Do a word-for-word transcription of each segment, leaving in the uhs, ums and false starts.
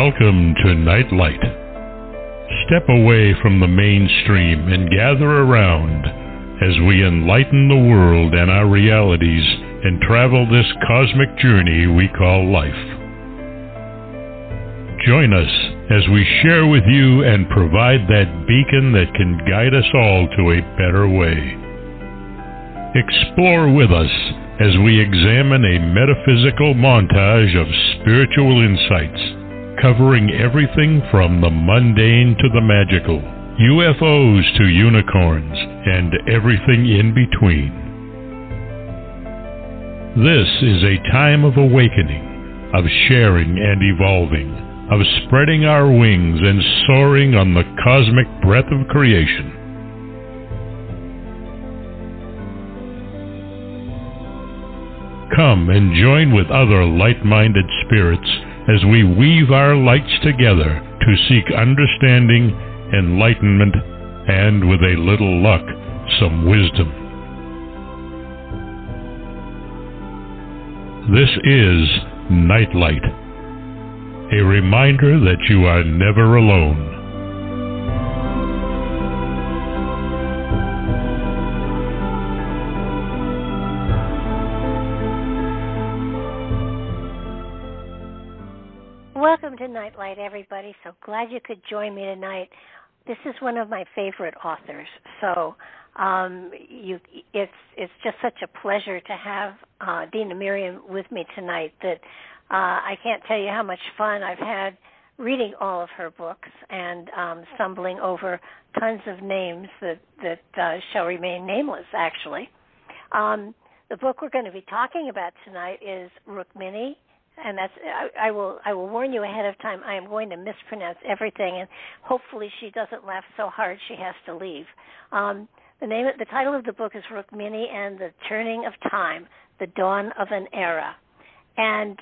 Welcome to Nightlight. Step away from the mainstream and gather around as we enlighten the world and our realities and travel this cosmic journey we call life. Join us as we share with you and provide that beacon that can guide us all to a better way. Explore with us as we examine a metaphysical montage of spiritual insights, covering everything from the mundane to the magical, U F Os to unicorns, and everything in between. This is a time of awakening, of sharing and evolving, of spreading our wings and soaring on the cosmic breath of creation. Come and join with other light-minded spirits as we weave our lights together to seek understanding, enlightenment, and with a little luck, some wisdom. This is Nightlight, a reminder that you are never alone. Nightlight, everybody. So glad you could join me tonight. This is one of my favorite authors, so um, you, it's it's just such a pleasure to have uh, Dena Merriam with me tonight. That uh, I can't tell you how much fun I've had reading all of her books and um, stumbling over tons of names that that uh, shall remain nameless. Actually, um, the book we're going to be talking about tonight is Rukmini. And that's, I, I will I will warn you ahead of time, I am going to mispronounce everything, and hopefully she doesn't laugh so hard she has to leave. Um, the name, the title of the book is Rukmini and the Turning of Time, the Dawn of an Era. And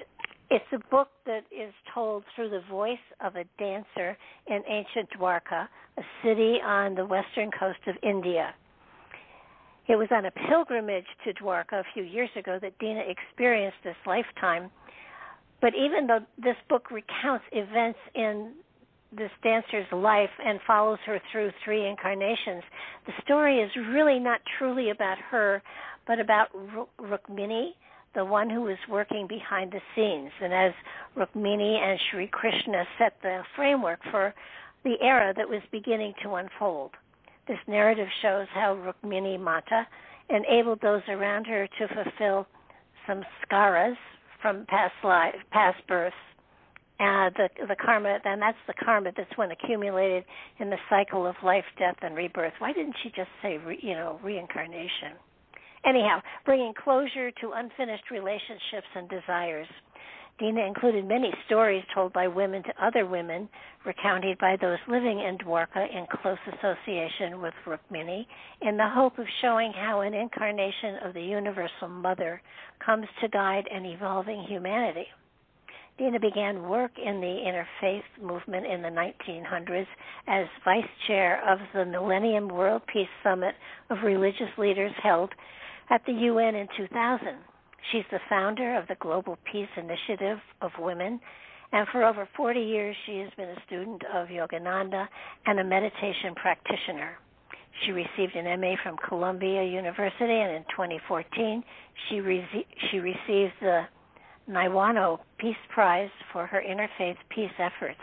it's a book that is told through the voice of a dancer in ancient Dwarka, a city on the western coast of India. It was on a pilgrimage to Dwarka a few years ago that Dena experienced this lifetime. But even though this book recounts events in this dancer's life and follows her through three incarnations, the story is really not truly about her, but about Rukmini, the one who is working behind the scenes. And as Rukmini and Sri Krishna set the framework for the era that was beginning to unfold, this narrative shows how Rukmini Mata enabled those around her to fulfill samskaras, from past life, past births, uh, the the karma, and that's the karma that's when accumulated in the cycle of life, death, and rebirth. Why didn't she just say, re, you know, reincarnation? Anyhow, bringing closure to unfinished relationships and desires. Dena included many stories told by women to other women, recounted by those living in Dwarka in close association with Rukmini, in the hope of showing how an incarnation of the Universal Mother comes to guide an evolving humanity. Dena began work in the interfaith movement in the nineteen hundreds as vice chair of the Millennium World Peace Summit of Religious Leaders held at the U N in two thousand. She's the founder of the Global Peace Initiative of Women, and for over forty years she has been a student of Yogananda and a meditation practitioner. She received an M A from Columbia University, and in twenty fourteen she, re- she received the Niwano Peace Prize for her interfaith peace efforts.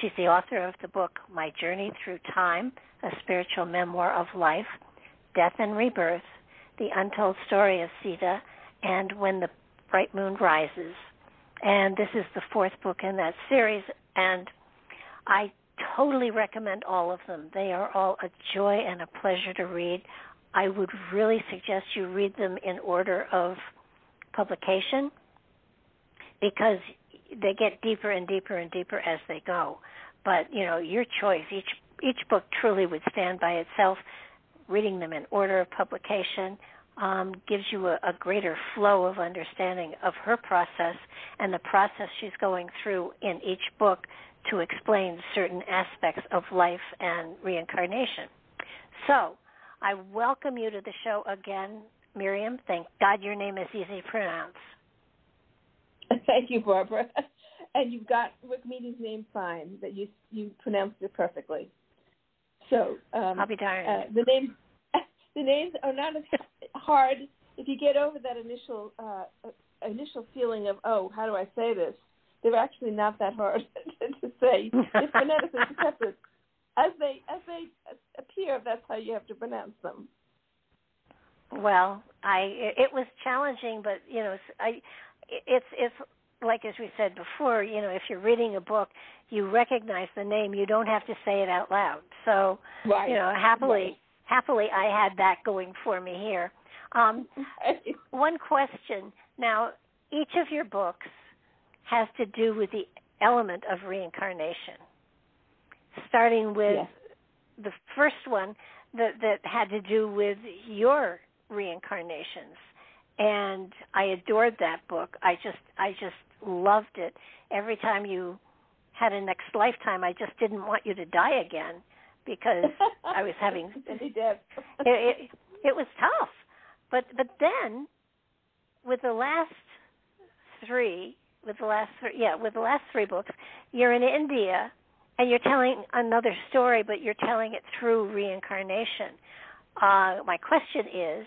She's the author of the book My Journey Through Time, A Spiritual Memoir of Life, Death and Rebirth, The Untold Story of Sita, and When the Bright Moon Rises. And this is the fourth book in that series, and I totally recommend all of them. They are all a joy and a pleasure to read. I would really suggest you read them in order of publication, because they get deeper and deeper and deeper as they go. But, you know, your choice. Each, each book truly would stand by itself. Reading them in order of publication Um, gives you a, a greater flow of understanding of her process and the process she's going through in each book to explain certain aspects of life and reincarnation. So I welcome you to the show again, Merriam. Thank God your name is easy to pronounce. Thank you, Barbara. and you've got Rukmini's name fine. That you you pronounced it perfectly. So um, I'll be darned. Uh, the names the names are not as hard if you get over that initial uh, initial feeling of, oh, how do I say this? They're actually not that hard to say. It's phonetically separate. As they as they appear, that's how you have to pronounce them. Well, I it was challenging, but you know, I it's it's like as we said before, you know, if you're reading a book, you recognize the name, you don't have to say it out loud. So, right. you know, happily right. happily I had that going for me here. Um, one question now: each of your books has to do with the element of reincarnation. Starting with yes. the first one that, that had to do with your reincarnations, and I adored that book. I just I just loved it. Every time you had a next lifetime, I just didn't want you to die again because I was having it, it. It was tough, but but then with the last three, with the last three, yeah, with the last three books, you're in India. And you're telling another story, but you're telling it through reincarnation. Uh, my question is,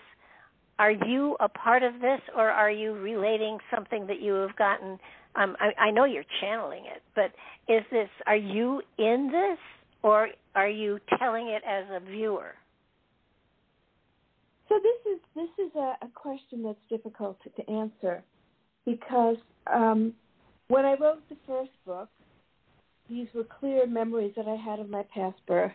are you a part of this, or are you relating something that you have gotten? Um, I, I know you're channeling it, but is this? Are you in this, or are you telling it as a viewer? So this is this is a, a question that's difficult to, to answer, because um, when I wrote the first book, these were clear memories that I had of my past birth.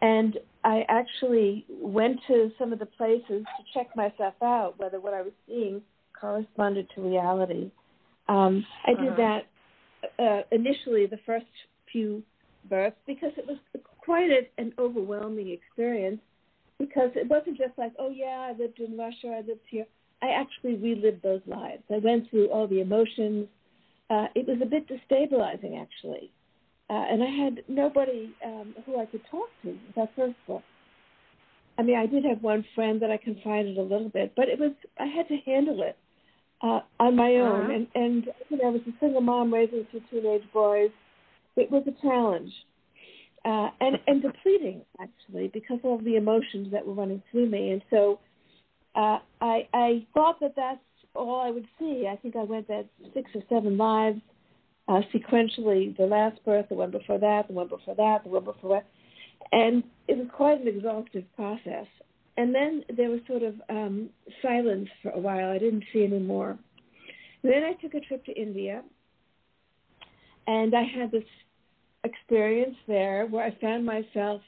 And I actually went to some of the places to check myself out, whether what I was seeing corresponded to reality. Um, I did uh-huh. that uh, initially the first few births because it was quite a, an overwhelming experience, because it wasn't just like, oh, yeah, I lived in Russia, I lived here. I actually relived those lives. I went through all the emotions. Uh, it was a bit destabilizing, actually. Uh, and I had nobody um, who I could talk to with that first book. I mean, I did have one friend that I confided a little bit, but it was I had to handle it uh, on my own. Uh-huh. And, and you know, I was a single mom raising two teenage boys. It was a challenge uh, and, and depleting, actually, because of all the emotions that were running through me. And so uh, I, I thought that that's all I would see. I think I went that six or seven lives uh, sequentially, the last birth, the one before that, the one before that, the one before that. And it was quite an exhaustive process. And then there was sort of um, silence for a while. I didn't see any more. And then I took a trip to India, and I had this experience there where I found myself,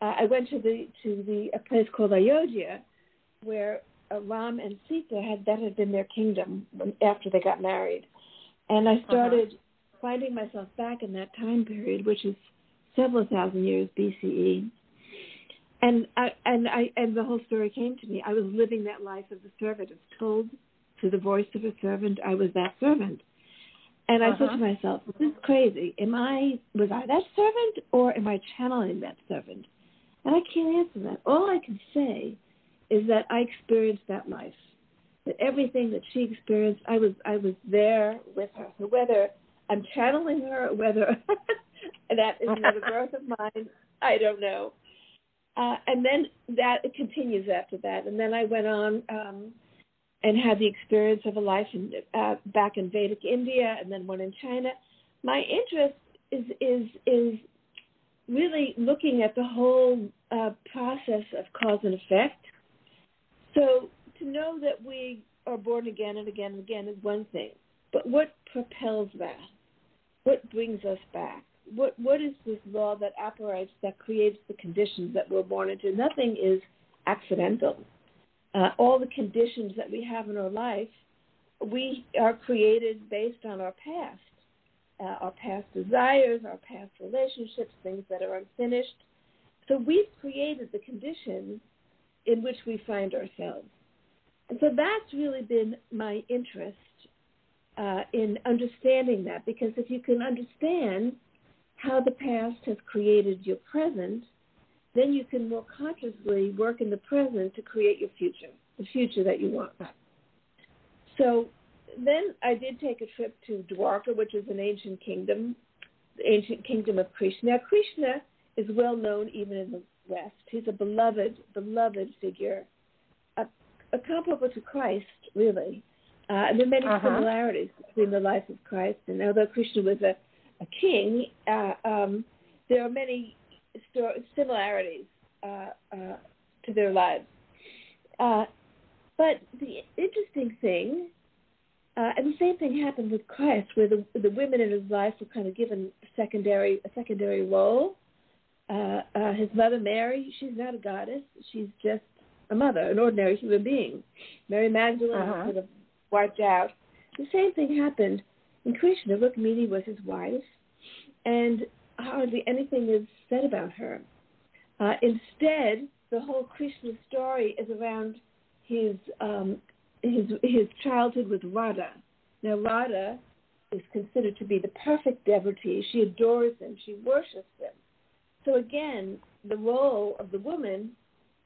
uh, I went to the to the a place called Ayodhya, where Uh, Ram and Sita, had that had been their kingdom when, after they got married. And I started uh-huh. finding myself back in that time period, which is several thousand years B C E. And I, and I and the whole story came to me. I was living that life of the servant. It's told to the voice of a servant. I was that servant. And I uh-huh. said to myself, this is crazy. Am I, was I that servant, or am I channeling that servant? And I can't answer that. All I can say is that I experienced that life, that everything that she experienced, I was I was there with her. So whether I'm channeling her or whether that is another birth of mine, I don't know. Uh, and then that it continues after that. And then I went on um, and had the experience of a life in, uh, back in Vedic India, and then one in China. My interest is is is really looking at the whole uh, process of cause and effect. So to know that we are born again and again and again is one thing, but what propels that? What brings us back? What What is this law that operates, that creates the conditions that we're born into? Nothing is accidental. Uh, all the conditions that we have in our life, we are created based on our past, uh, our past desires, our past relationships, things that are unfinished. So we've created the conditions in which we find ourselves. And so that's really been my interest uh, in understanding that, because if you can understand how the past has created your present, then you can more consciously work in the present to create your future, the future that you want. So then I did take a trip to Dwarka, which is an ancient kingdom, the ancient kingdom of Krishna. Now, Krishna is well known even in the West. He's a beloved, beloved figure, a, a comparable to Christ, really. Uh, and there are many uh-huh. similarities between the life of Christ, and although Krishna was a, a king, uh, um, there are many sto- similarities uh, uh, to their lives. Uh, but the interesting thing, uh, and the same thing happened with Christ, where the, the women in his life were kind of given secondary a secondary role. Uh, uh, his mother Mary, she's not a goddess; she's just a mother, an ordinary human being. Mary Magdalene uh-huh. sort of wiped out. The same thing happened in Krishna. Rukmini was his wife, and hardly anything is said about her. Uh, instead, the whole Krishna story is around his um, his his childhood with Radha. Now, Radha is considered to be the perfect devotee. She adores him. She worships him. So again, the role of the woman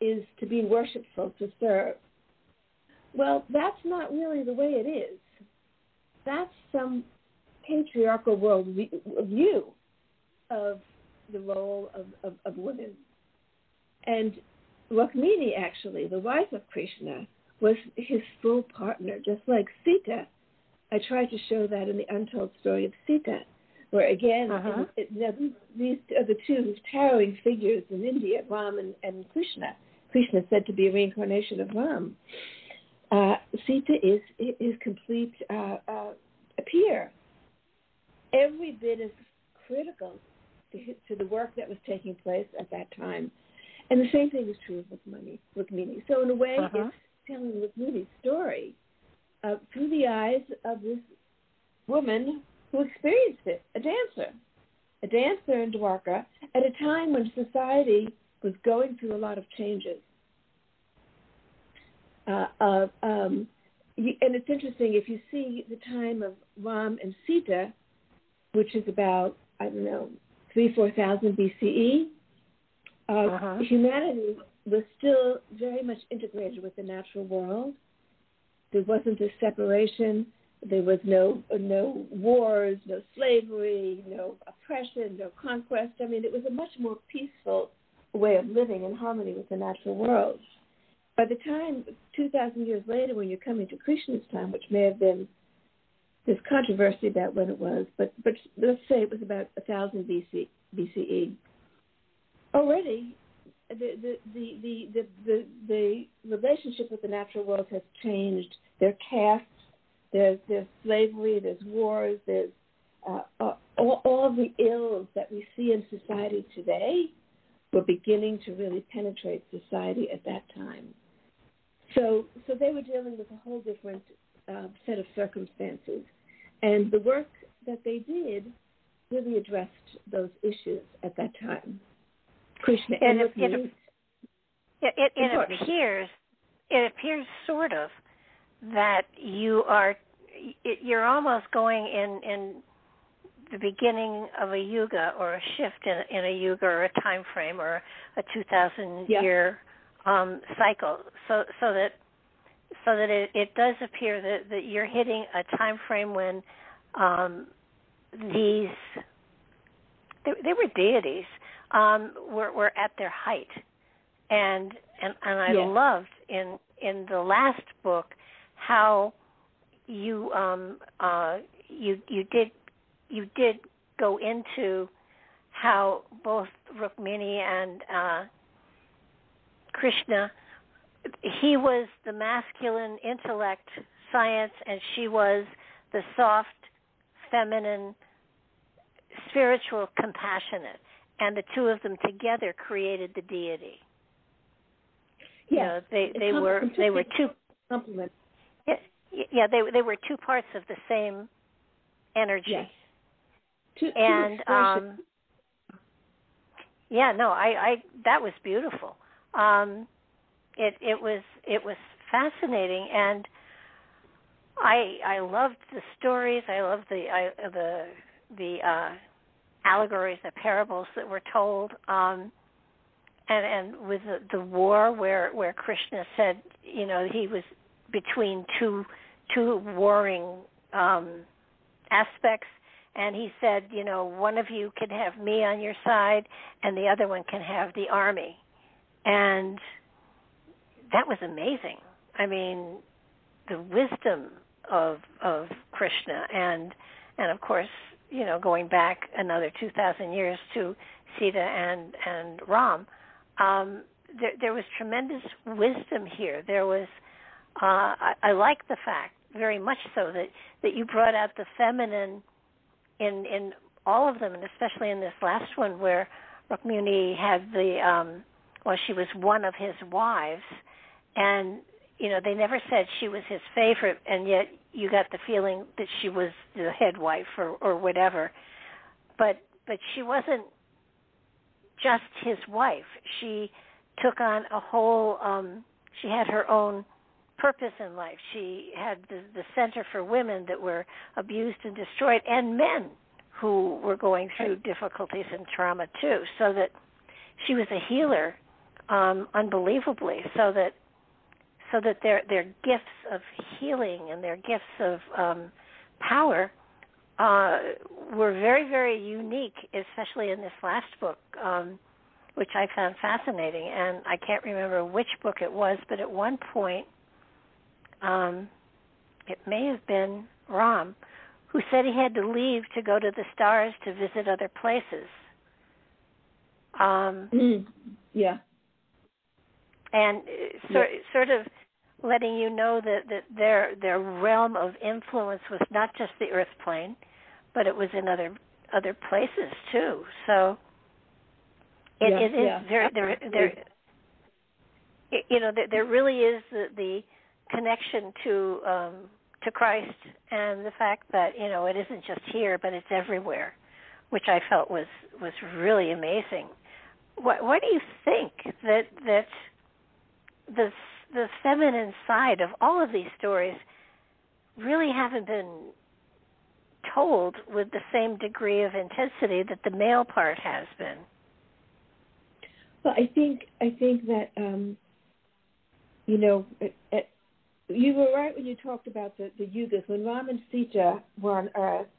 is to be worshipful, to serve. Well, that's not really the way it is. That's some patriarchal world view of the role of, of, of women. And Rukmini, actually, the wife of Krishna, was his full partner, just like Sita. I tried to show that in the untold story of Sita, where, again, uh-huh. it, it, these are the two towering figures in India, Ram and, and Krishna. Krishna is said to be a reincarnation of Ram. Uh, Sita is his complete uh, uh, peer. Every bit is critical to, to the work that was taking place at that time. And the same thing is true with money, with meaning. So in a way, uh-huh. it's telling Rukmini's story uh, through the eyes of this woman who experienced it, a dancer, a dancer in Dwarka at a time when society was going through a lot of changes. Uh, uh, um, you, and it's interesting, if you see the time of Ram and Sita, which is about, I don't know, three, four thousand B C E, uh, uh-huh. humanity was still very much integrated with the natural world. There wasn't a separation. There was no no wars, no slavery, no oppression, no conquest. I mean, it was a much more peaceful way of living in harmony with the natural world. By the time, two thousand years later, when you're coming to Krishna's time, which may have been, there's controversy about when it was, but, but let's say it was about one thousand B C E. Already, the the, the, the, the, the, the relationship with the natural world has changed. Their caste. There's, there's slavery, there's wars, there's uh, uh, all, all the ills that we see in society today were beginning to really penetrate society at that time. So so they were dealing with a whole different uh, set of circumstances. And the work that they did really addressed those issues at that time. Krishna and, and it, it, it, it, it appears, it appears sort of, that you are, you're almost going in, in the beginning of a yuga or a shift in, in a yuga or a time frame or a two thousand yeah. year um, cycle. So, so that, so that it, it does appear that, that you're hitting a time frame when um, these, they, they were deities, um, were, were at their height, and and, and I yeah. loved in in the last book how you um, uh, you you did you did go into how both Rukmini and uh, Krishna, he was the masculine intellect science, and she was the soft feminine spiritual compassionate, and the two of them together created the deity. Yeah, you know, they they were they were two complements. Yeah, they they were two parts of the same energy. Yes. Two, and um, yeah, no, I, I that was beautiful. Um, it it was it was fascinating, and I I loved the stories. I loved the I, the the uh, allegories, the parables that were told. Um, and and with the, the war where where Krishna said, you know, he was between two two warring um, aspects. And he said, you know, one of you can have me on your side and the other one can have the army. And that was amazing. I mean, the wisdom of of Krishna and, and of course, you know, going back another two thousand years to Sita and, and Ram, um, there, there was tremendous wisdom here. There was, uh, I, I like the fact very much so that, that you brought out the feminine in in all of them, and especially in this last one where Rukmini had the, um, well, she was one of his wives, and, you know, they never said she was his favorite, and yet you got the feeling that she was the head wife or, or whatever. But but she wasn't just his wife. She took on a whole, um, she had her own purpose in life. She had the, the Center for Women that were abused and destroyed, and men who were going through difficulties and trauma too, so that she was a healer, um, unbelievably, so that so that their their gifts of healing and their gifts of um, power uh, were very, very unique, especially in this last book, um, which I found fascinating. And I can't remember which book it was, but at one point, Um, it may have been Ram, who said he had to leave to go to the stars to visit other places. Um, mm, yeah. And sort, yeah. sort of letting you know that, that their their realm of influence was not just the earth plane, but it was in other other places too. So it, yeah, it is yeah. very, there, there, you know, there, there really is the, the connection to um, to Christ, and the fact that, you know, it isn't just here, but it's everywhere, which I felt was, was really amazing. Why, why do you think that that the the feminine side of all of these stories really haven't been told with the same degree of intensity that the male part has been? Well, I think I think that um, you know. It, it, You were right when you talked about the, the yugas. When Ram and Sita were on Earth,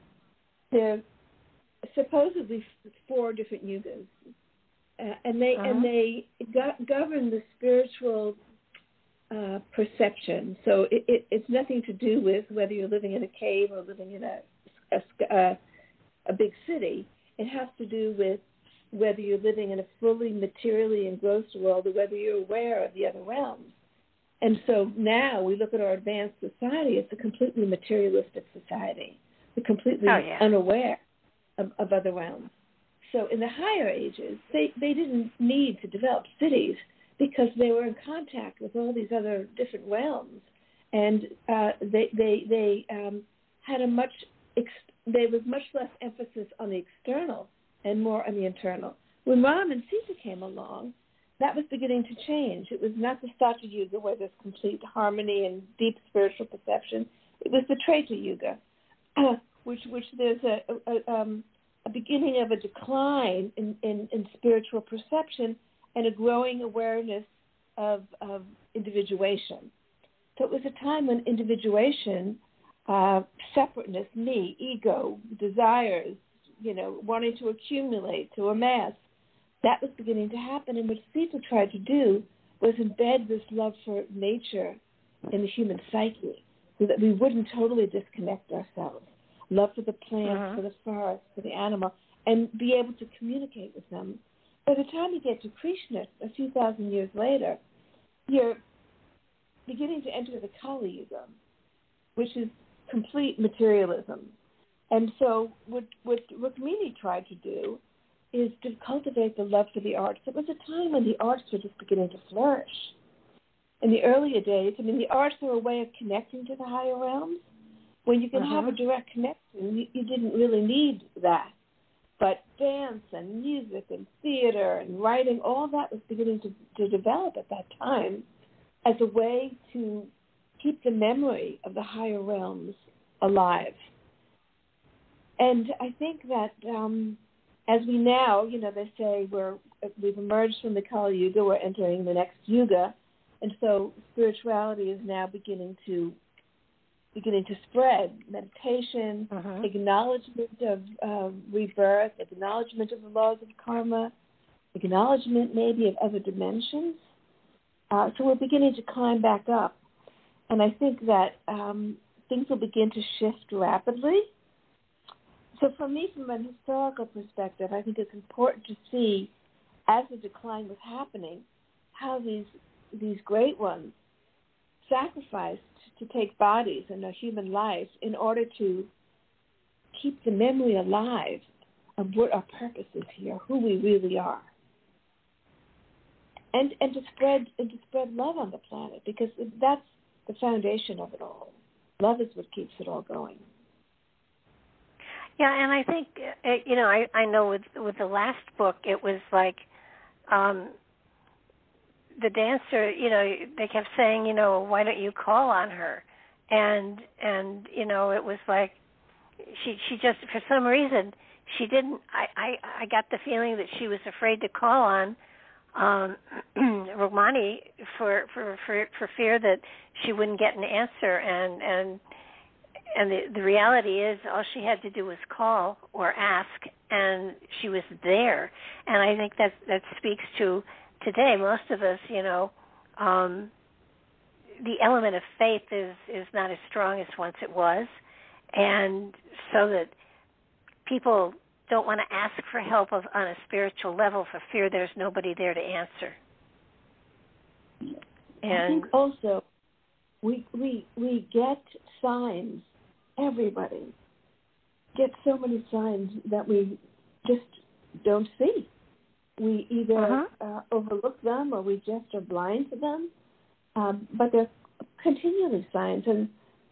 there supposedly four different yugas, uh, and they uh-huh. and they go- govern the spiritual uh, perception. So it, it, it's nothing to do with whether you're living in a cave or living in a a, a a big city. It has to do with whether you're living in a fully materially engrossed world or whether you're aware of the other realms. And so now we look at our advanced society, it's a completely materialistic society. We're completely oh, yeah. unaware of, of other realms. So in the higher ages, they, they didn't need to develop cities because they were in contact with all these other different realms. And uh, they they, they um, had a much, ex- there was much less emphasis on the external and more on the internal. When Ram and Sita came along, that was beginning to change. It was not the Satya Yuga where there's complete harmony and deep spiritual perception. It was the Treta Yuga, uh, which which there's a a, um, a beginning of a decline in, in, in spiritual perception and a growing awareness of, of individuation. So it was a time when individuation, uh, separateness, me, ego, desires, you know, wanting to accumulate, to amass, that was beginning to happen, and what Sita tried to do was embed this love for nature in the human psyche so that we wouldn't totally disconnect ourselves. Love for the plants, uh-huh. for the forest, for the animal, and be able to communicate with them. By the time you get to Krishna, a few thousand years later, you're beginning to enter the Kali Yuga, which is complete materialism. And so what, what Rukmini tried to do is to cultivate the love for the arts. It was a time when the arts were just beginning to flourish. In the earlier days, I mean, the arts were a way of connecting to the higher realms. When you can uh-huh. have a direct connection, you, you didn't really need that. But dance and music and theater and writing, all that was beginning to, to develop at that time as a way to keep the memory of the higher realms alive. And I think that... Um, As we now, you know, they say we're, we've emerged from the Kali Yuga, we're entering the next Yuga, and so spirituality is now beginning to beginning to spread. Meditation, uh-huh. acknowledgement of uh, rebirth, acknowledgement of the laws of karma, acknowledgement maybe of other dimensions. Uh, so we're beginning to climb back up. And I think that um, things will begin to shift rapidly. So for me, from an historical perspective, I think it's important to see, as the decline was happening, how these these great ones sacrificed to take bodies and a human life in order to keep the memory alive of what our purpose is here, who we really are, and and to spread and to spread love on the planet, because that's the foundation of it all. Love is what keeps it all going. Yeah, and I think, you know, I, I know with with the last book, it was like um, the dancer, you know, they kept saying, you know, why don't you call on her? And, and you know, it was like she she just, for some reason, she didn't, I, I, I got the feeling that she was afraid to call on um, Rukmini for, for, for, for fear that she wouldn't get an answer, and, and, And the, the reality is all she had to do was call or ask, and she was there. And I think that that speaks to today. Most of us, you know, um, the element of faith is, is not as strong as once it was. And so that people don't want to ask for help of, on a spiritual level for fear there's nobody there to answer. And I think also we, we, we get signs. Everybody gets so many signs that we just don't see. We either uh-huh. uh, overlook them or we just are blind to them. Um, but they're continually signs. And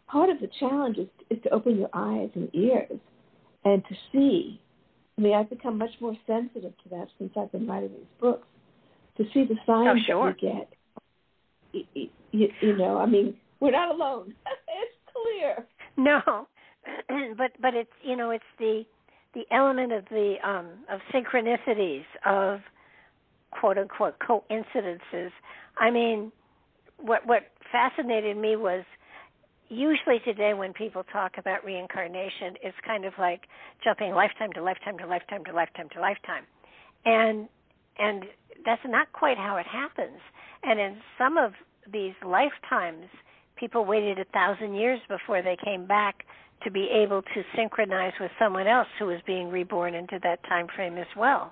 part of the challenge is, is to open your eyes and ears and to see. I mean, I've become much more sensitive to that since I've been writing these books, to see the signs oh, sure. that we get. You, you know, I mean, we're not alone. It's clear. No, but but it's, you know, it's the the element of the um, of synchronicities, of quote unquote coincidences. I mean, what what fascinated me was, usually today when people talk about reincarnation, it's kind of like jumping lifetime to lifetime to lifetime to lifetime to lifetime, and and that's not quite how it happens. And in some of these lifetimes, people waited a thousand years before they came back to be able to synchronize with someone else who was being reborn into that time frame as well.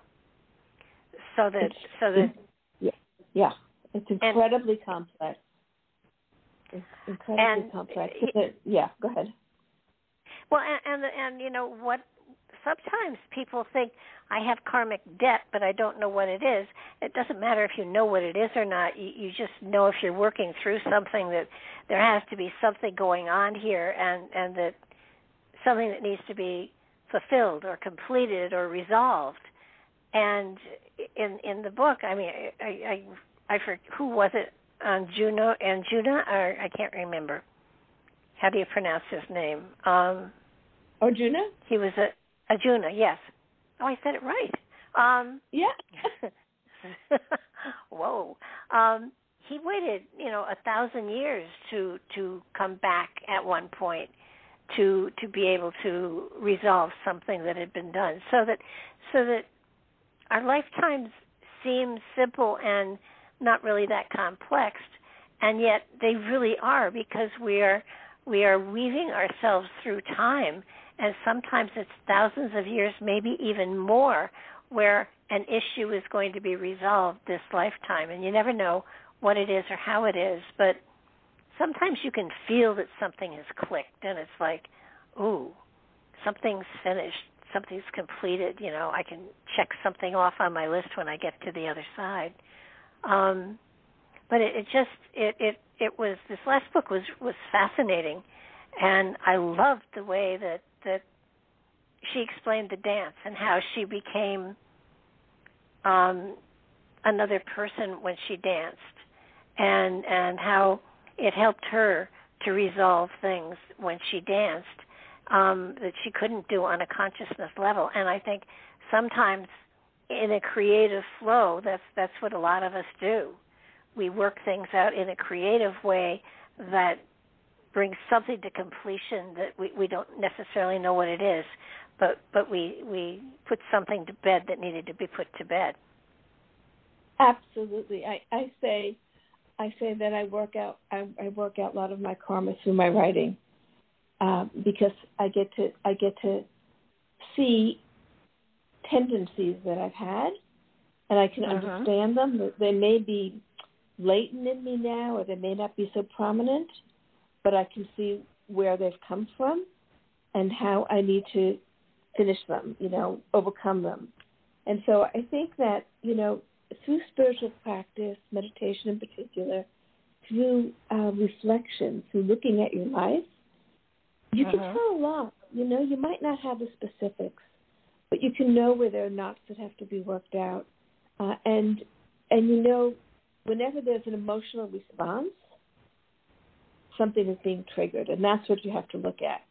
So that, so that, yeah, yeah. It's incredibly and, complex. It's incredibly and, complex. It, yeah, go ahead. Well, and, and and you know what? Sometimes people think, I have karmic debt, but I don't know what it is. It doesn't matter if you know what it is or not. You, you just know if you're working through something that there has to be something going on here, and, and that something that needs to be fulfilled or completed or resolved. And in in the book, I mean, I I, I forget, who was it? Anjuna, Anjuna, or I can't remember. How do you pronounce his name? Um, Arjuna. He was a Arjuna, yes. Oh, I said it right. Um, yeah. Whoa. Um, he waited, you know, a thousand years to to come back at one point to to be able to resolve something that had been done. So that so that our lifetimes seem simple and not really that complex, and yet they really are, because we are we are weaving ourselves through time. And sometimes it's thousands of years, maybe even more, where an issue is going to be resolved this lifetime. And you never know what it is or how it is. But sometimes you can feel that something has clicked, and it's like, ooh, something's finished, something's completed. You know, I can check something off on my list when I get to the other side. Um, but it, it just, it, it, it was, this last book was, was fascinating. And I loved the way that, that she explained the dance and how she became um, another person when she danced, and and how it helped her to resolve things when she danced um, that she couldn't do on a consciousness level. And I think sometimes in a creative flow, that's that's what a lot of us do. We work things out in a creative way that bring something to completion that we, we don't necessarily know what it is, but, but we, we put something to bed that needed to be put to bed. Absolutely. I, I say I say that I work out I, I work out a lot of my karma through my writing, uh, because I get to I get to see tendencies that I've had, and I can uh-huh. understand them. They may be latent in me now, or they may not be so prominent, but I can see where they've come from and how I need to finish them, you know, overcome them. And so I think that, you know, through spiritual practice, meditation in particular, through uh, reflection, through looking at your life, you uh-huh. can tell a lot. You know, you might not have the specifics, but you can know where there are knots that have to be worked out. Uh, and, and you know, whenever there's an emotional response, something is being triggered, and that's what you have to look at.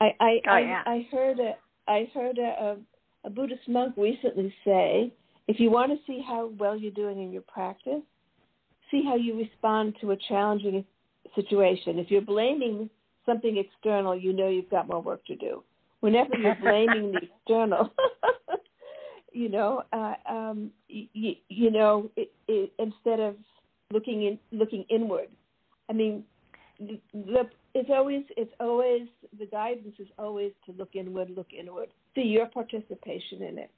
I I, oh, yeah. I, I heard a I heard a, a Buddhist monk recently say, if you want to see how well you're doing in your practice, see how you respond to a challenging situation. If you're blaming something external, you know you've got more work to do. Whenever you're blaming the external, you know, uh, um, y- you know, it, it, instead of looking in, looking inward. I mean, the, the, it's always it's always the guidance is always to look inward, look inward. See your participation in it.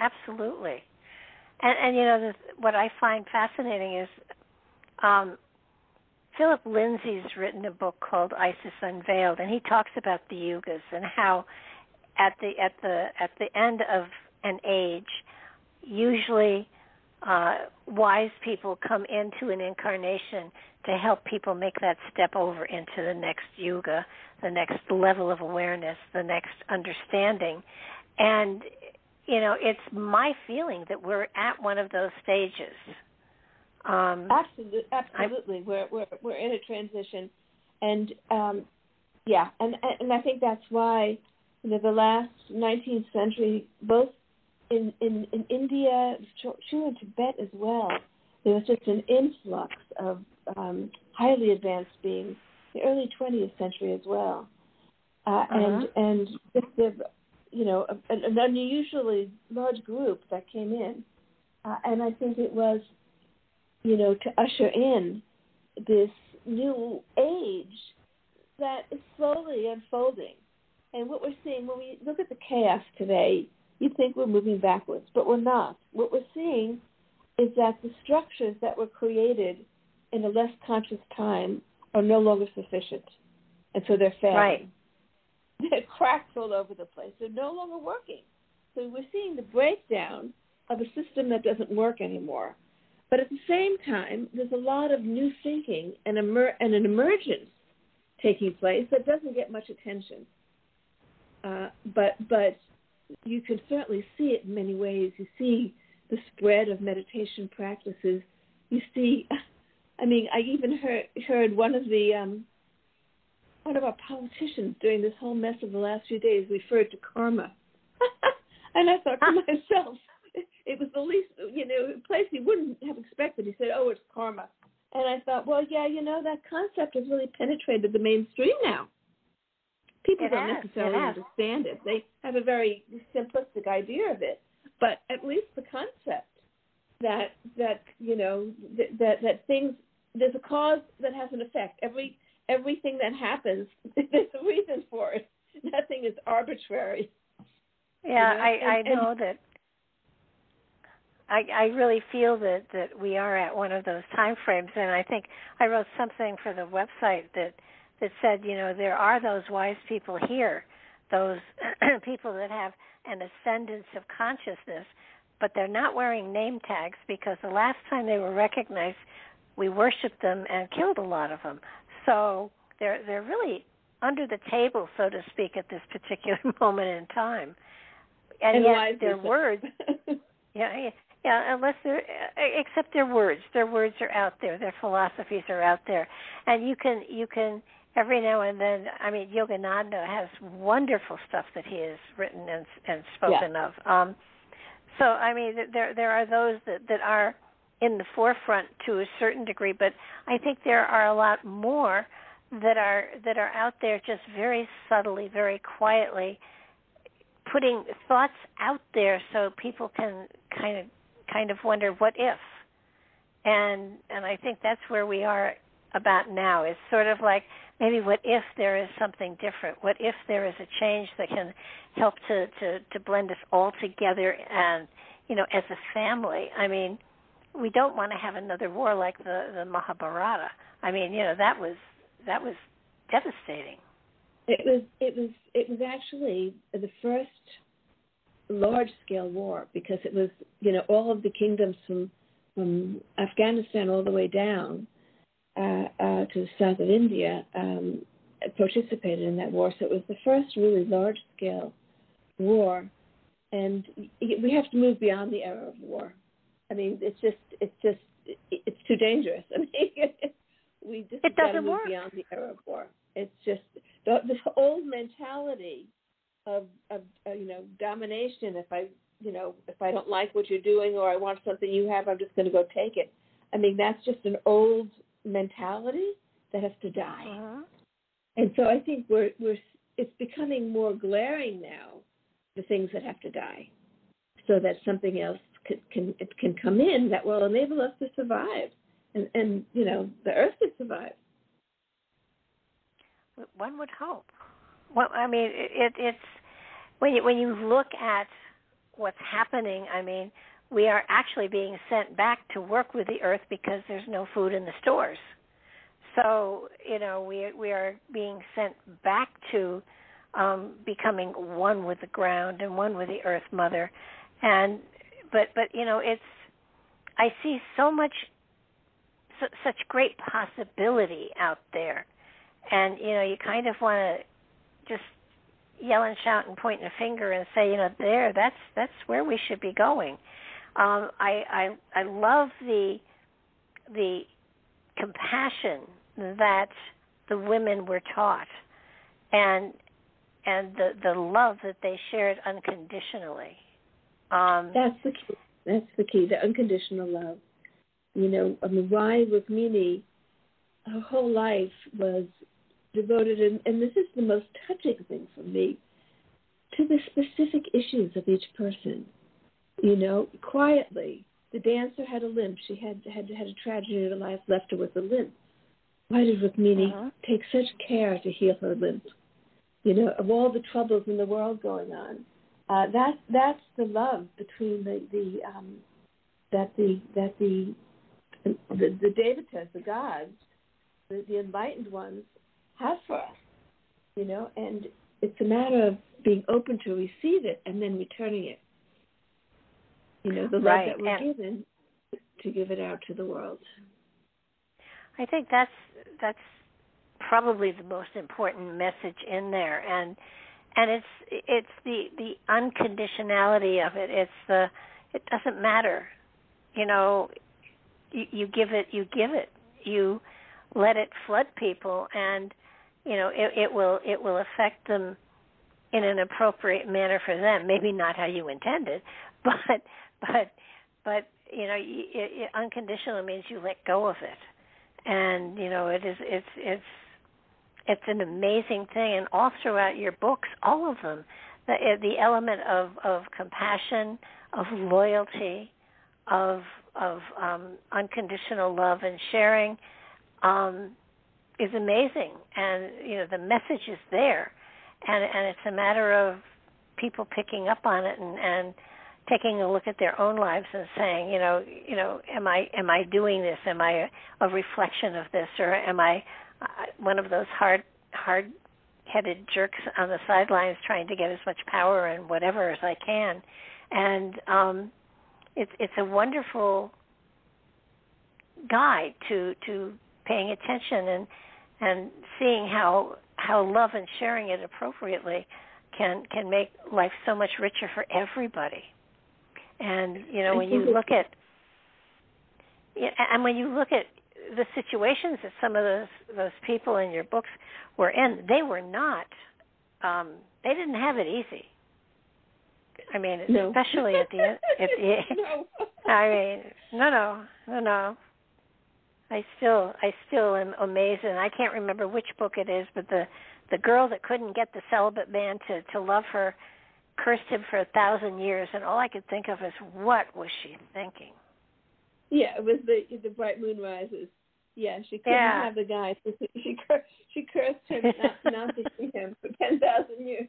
Absolutely. And, and you know, this, what I find fascinating is um, Philip Lindsay's written a book called Isis Unveiled, and he talks about the yugas and how at the at the at the end of an age, usually uh, wise people come into an incarnation to help people make that step over into the next yuga, the next level of awareness, the next understanding. And you know, it's my feeling that we're at one of those stages. Um, absolutely, absolutely. I, we're we're we're in a transition, and um, yeah, and and I think that's why, you know, the last nineteenth century, both in in, in India, China, and Tibet as well, there was just an influx of um, highly advanced beings. The early twentieth century as well, uh, uh-huh. and and just the you know, an, an unusually large group that came in. Uh, and I think it was, you know, to usher in this new age that is slowly unfolding. And what we're seeing, when we look at the chaos today, you think we're moving backwards, but we're not. What we're seeing is that the structures that were created in a less conscious time are no longer sufficient. And so they're failing. Right. They're cracks all over the place. They're no longer working. So we're seeing the breakdown of a system that doesn't work anymore. But at the same time, there's a lot of new thinking and, emer- and an emergence taking place that doesn't get much attention. Uh, but but you can certainly see it in many ways. You see the spread of meditation practices. You see, I mean, I even heard, heard one of the... Um, One of our politicians during this whole mess of the last few days referred to karma. And I thought to myself, it was the least, you know, place he wouldn't have expected. He said, oh, it's karma. And I thought, well, yeah, you know, that concept has really penetrated the mainstream now. People it don't has, necessarily it understand it. They have a very simplistic idea of it. But at least the concept that, that you know, that, that, that things, there's a cause that has an effect. Every... Everything that happens, there's a reason for it. Nothing is arbitrary. Yeah, you know? I, I and, and know that. I, I really feel that, that we are at one of those time frames, and I think I wrote something for the website that, that said, you know, there are those wise people here, those people that have an ascendance of consciousness, but they're not wearing name tags because the last time they were recognized, we worshipped them and killed a lot of them. So they're they're really under the table, so to speak, at this particular moment in time, and, and yet their words, yeah, yeah, unless they're except their words, their words are out there, their philosophies are out there, and you can you can every now and then. I mean, Yogananda has wonderful stuff that he has written and and spoken yeah. of. Um, so I mean, there there are those that, that are in the forefront to a certain degree, but I think there are a lot more that are that are out there just very subtly, very quietly putting thoughts out there so people can kind of kind of wonder what if. And and I think that's where we are about now. It's sort of like maybe what if there is something different? What if there is a change that can help to, to, to blend us all together and, you know, as a family? I mean, we don't want to have another war like the, the Mahabharata. I mean, you know, that was that was devastating. It was it was it was actually the first large scale war, because it was, you know, all of the kingdoms from from Afghanistan all the way down uh, uh, to the south of India um, participated in that war. So it was the first really large scale war, and we have to move beyond the era of war. I mean, it's just, it's just, it's too dangerous. I mean, we just got to move beyond the era of war. It's just the, the old mentality of, of uh, you know, domination. If I, you know, if I don't like what you're doing, or I want something you have, I'm just going to go take it. I mean, that's just an old mentality that has to die. Uh-huh. And so I think we're we're it's becoming more glaring now, the things that have to die, so that something else Can, can, it can come in that will enable us to survive, and, and you know, the earth to survive. One would hope. Well, I mean, it, it's when you, when you look at what's happening. I mean, we are actually being sent back to work with the earth because there's no food in the stores. So you know, we we are being sent back to um, becoming one with the ground and one with the Earth Mother, and. But, but you know, it's, I see so much, su- such great possibility out there. And, you know, you kind of want to just yell and shout and point a finger and say, you know, there, that's that's where we should be going. Um, I, I I love the the compassion that the women were taught, and and the, the love that they shared unconditionally. Um, that's the key. That's the key. The unconditional love. You know, I mean, why Rukmini, her whole life was devoted, and, and this is the most touching thing for me, to the specific issues of each person. You know, quietly, the dancer had a limp. She had had had a tragedy in her life, left her with a limp. Why did Rukmini uh-huh. take such care to heal her limp? You know, of all the troubles in the world going on. Uh, that that's the love between the, the um, that the that the the, the devatas, the gods, the, the enlightened ones have for us, you know. And it's a matter of being open to receive it and then returning it. You know, the love right. that we're and given, to give it out to the world. I think that's that's probably the most important message in there, and. And it's it's the, the unconditionality of it. It's the it doesn't matter, you know. You, you give it, you give it, you let it flood people, and you know it, it will it will affect them in an appropriate manner for them. Maybe not how you intended, but but but you know, you, it, unconditional means you let go of it, and you know it is it's it's. It's an amazing thing, and all throughout your books, all of them, the, the element of, of compassion, of loyalty, of of um, unconditional love and sharing, um, is amazing. And you know the message is there, and and it's a matter of people picking up on it and, and taking a look at their own lives and saying, you know, you know, am I am I doing this? Am I a reflection of this, or am I Uh, one of those hard, hard-headed jerks on the sidelines trying to get as much power and whatever as I can? And um, it's it's a wonderful guide to to paying attention and and seeing how how love and sharing it appropriately can can make life so much richer for everybody. And you know when you look at and when you look at the situations that some of those those people in your books were in, they were not, um, they didn't have it easy. I mean, no. especially at the, at the no. I mean, no, no, no, no. I still, I still am amazed, and I can't remember which book it is, but the, the girl that couldn't get the celibate man to, to love her cursed him for a thousand years, and all I could think of is, what was she thinking? Yeah, it was the the bright moon rises. Yeah, she couldn't yeah. have the guy. So she cur- she cursed him not, not to see him for ten thousand years.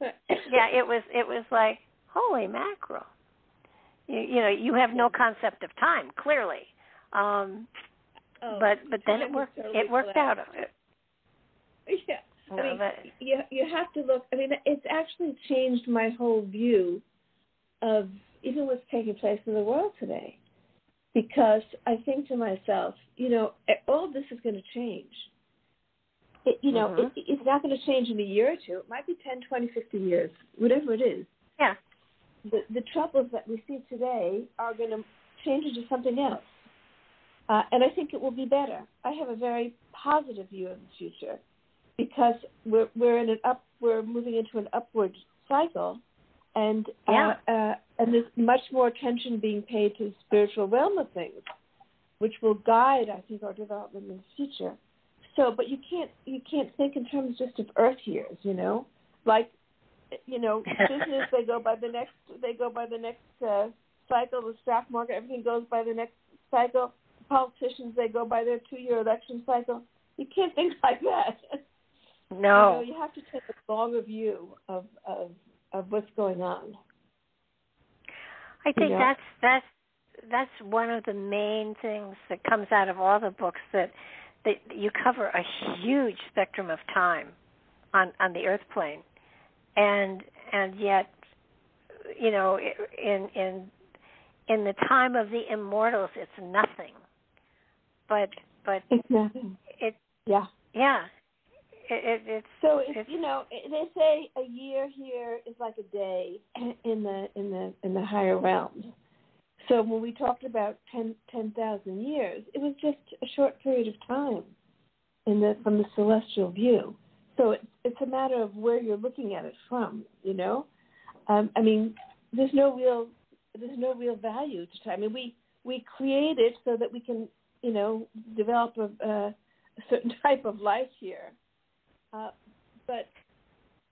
Yeah, it was it was like, holy mackerel. You, you know, you have no concept of time, clearly. Um, oh, but but then it worked. Totally it worked out of it. Yeah, I no, mean, that, you you have to look. I mean, it's actually changed my whole view of even what's taking place in the world today, because I think to myself, you know, all this is going to change. It, you know, mm-hmm. it, it's not going to change in a year or two. It might be ten, twenty, fifty years, whatever it is. Yeah. The, the troubles that we see today are going to change into something else. Uh, and I think it will be better. I have a very positive view of the future, because we're we're in an up we're moving into an upward cycle, and yeah. uh, uh, and there's much more attention being paid to the spiritual realm of things, which will guide, I think, our development in the future. So, but you can't you can't think in terms just of Earth years, you know, like you know business they go by the next they go by the next uh, cycle. The stock market, everything goes by the next cycle. Politicians, they go by their two-year election cycle. You can't think like that. No. You know, you have to take a longer view of of, of what's going on. I think you know? that's that's that's one of the main things that comes out of all the books, that that you cover a huge spectrum of time on, on the Earth plane, and and yet, you know, in in in the time of the immortals, it's nothing. But but it yeah yeah it, it it's so it's, it's, you know, they say a year here is like a day in the in the in the higher realms. So when we talked about ten thousand years, it was just a short period of time in the from the celestial view. So it's it's a matter of where you're looking at it from. You know, um, I mean, there's no real there's no real value to time. I mean, we we create it so that we can, you know, develop a, a certain type of life here. Uh, but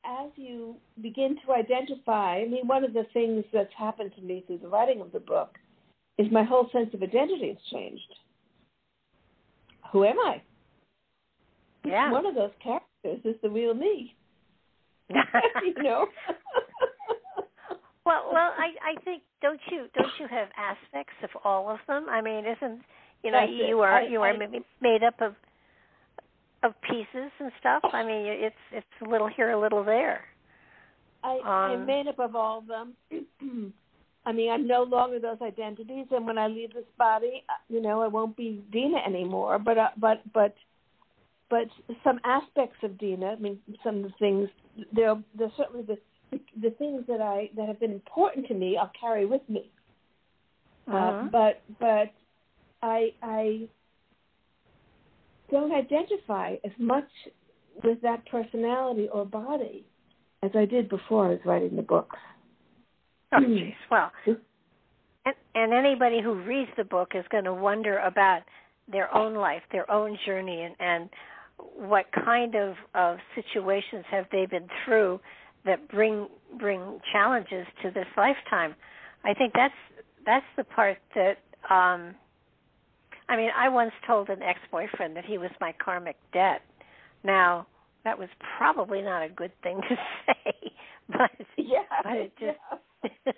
as you begin to identify, I mean, one of the things that's happened to me through the writing of the book is my whole sense of identity has changed. Who am I? Yeah. One of those characters is the real me. You know? Well, well, I, I think don't you don't you have aspects of all of them? I mean, isn't you know, That's you it. are I, you are I, maybe made up of of pieces and stuff. I mean, it's it's a little here, a little there. I, um, I'm made up of all of them. I mean, I'm no longer those identities, and when I leave this body, you know, I won't be Dena anymore. But uh, but but but some aspects of Dena. I mean, some of the things there. There's certainly the the things that I that have been important to me. I'll carry with me. Uh-huh. Uh, but but. I, I don't identify as much with that personality or body as I did before I was writing the book. Oh, geez. Well, and, and anybody who reads the book is going to wonder about their own life, their own journey, and, and what kind of, of situations have they been through that bring bring challenges to this lifetime. I think that's that's the part that... Um, I mean, I once told an ex-boyfriend that he was my karmic debt. Now, that was probably not a good thing to say, but, yeah, but it just... Yeah.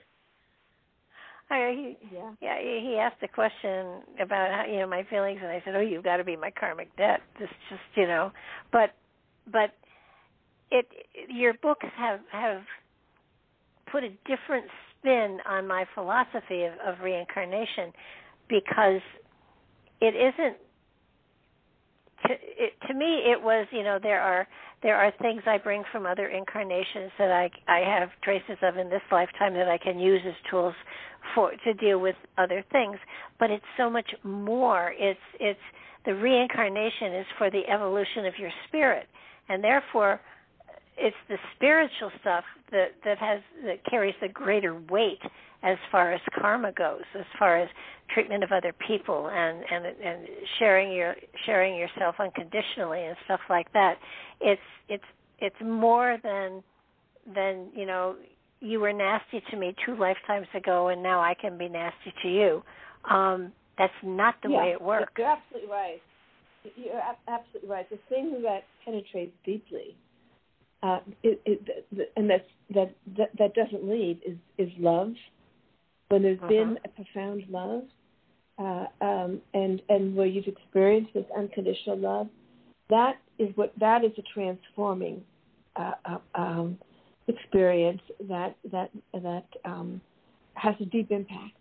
I mean, he, yeah. yeah, he asked a question about, how, you know, my feelings, and I said, oh, you've got to be my karmic debt. This just, you know... But but it your books have, have put a different spin on my philosophy of, of reincarnation, because... It isn't. To, it, to me, it was. You know, there are there are things I bring from other incarnations that I I have traces of in this lifetime that I can use as tools for to deal with other things. But it's so much more. It's it's the reincarnation is for the evolution of your spirit, and therefore, it's the spiritual stuff that that has that carries the greater weight as far as karma goes, as far as treatment of other people and, and, and sharing your sharing yourself unconditionally and stuff like that. It's it's it's more than than you know, you were nasty to me two lifetimes ago and now I can be nasty to you. Um, that's not the yeah, way it works. You're absolutely right. You're absolutely right. The thing that penetrates deeply, uh, it, it, and that's, that, that that doesn't leave, is, is love. When there's uh-huh. been a profound love, uh, um, and and where you've experienced this unconditional love, that is what that is a transforming uh, uh, um, experience that that that um, has a deep impact.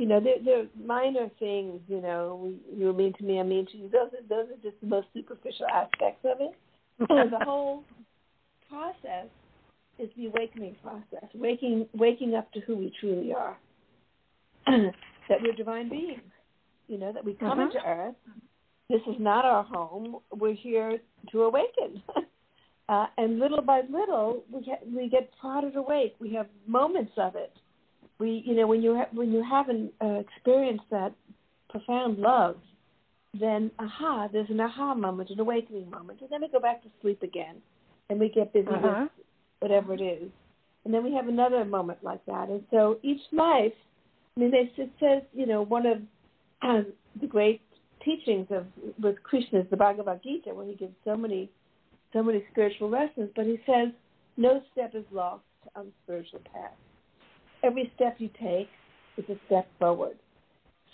You know, they're, they're minor things, you know, you were mean to me, I'm mean to you. Those are, those are just the most superficial aspects of it. So the whole process is the awakening process, waking waking up to who we truly are, that we're divine beings, you know, that we come uh-huh. into Earth. This is not our home. We're here to awaken. uh, and little by little, we get, we get prodded awake. We have moments of it. We, you know, when you ha- when you haven't uh, experienced that profound love, then aha, there's an aha moment, an awakening moment, and then we go back to sleep again, and we get busy uh-huh. with whatever it is, and then we have another moment like that. And so each life, I mean, it says, you know, one of um, the great teachings of with Krishna is the Bhagavad Gita, where he gives so many, so many spiritual lessons. But he says, no step is lost on the spiritual path. Every step you take is a step forward.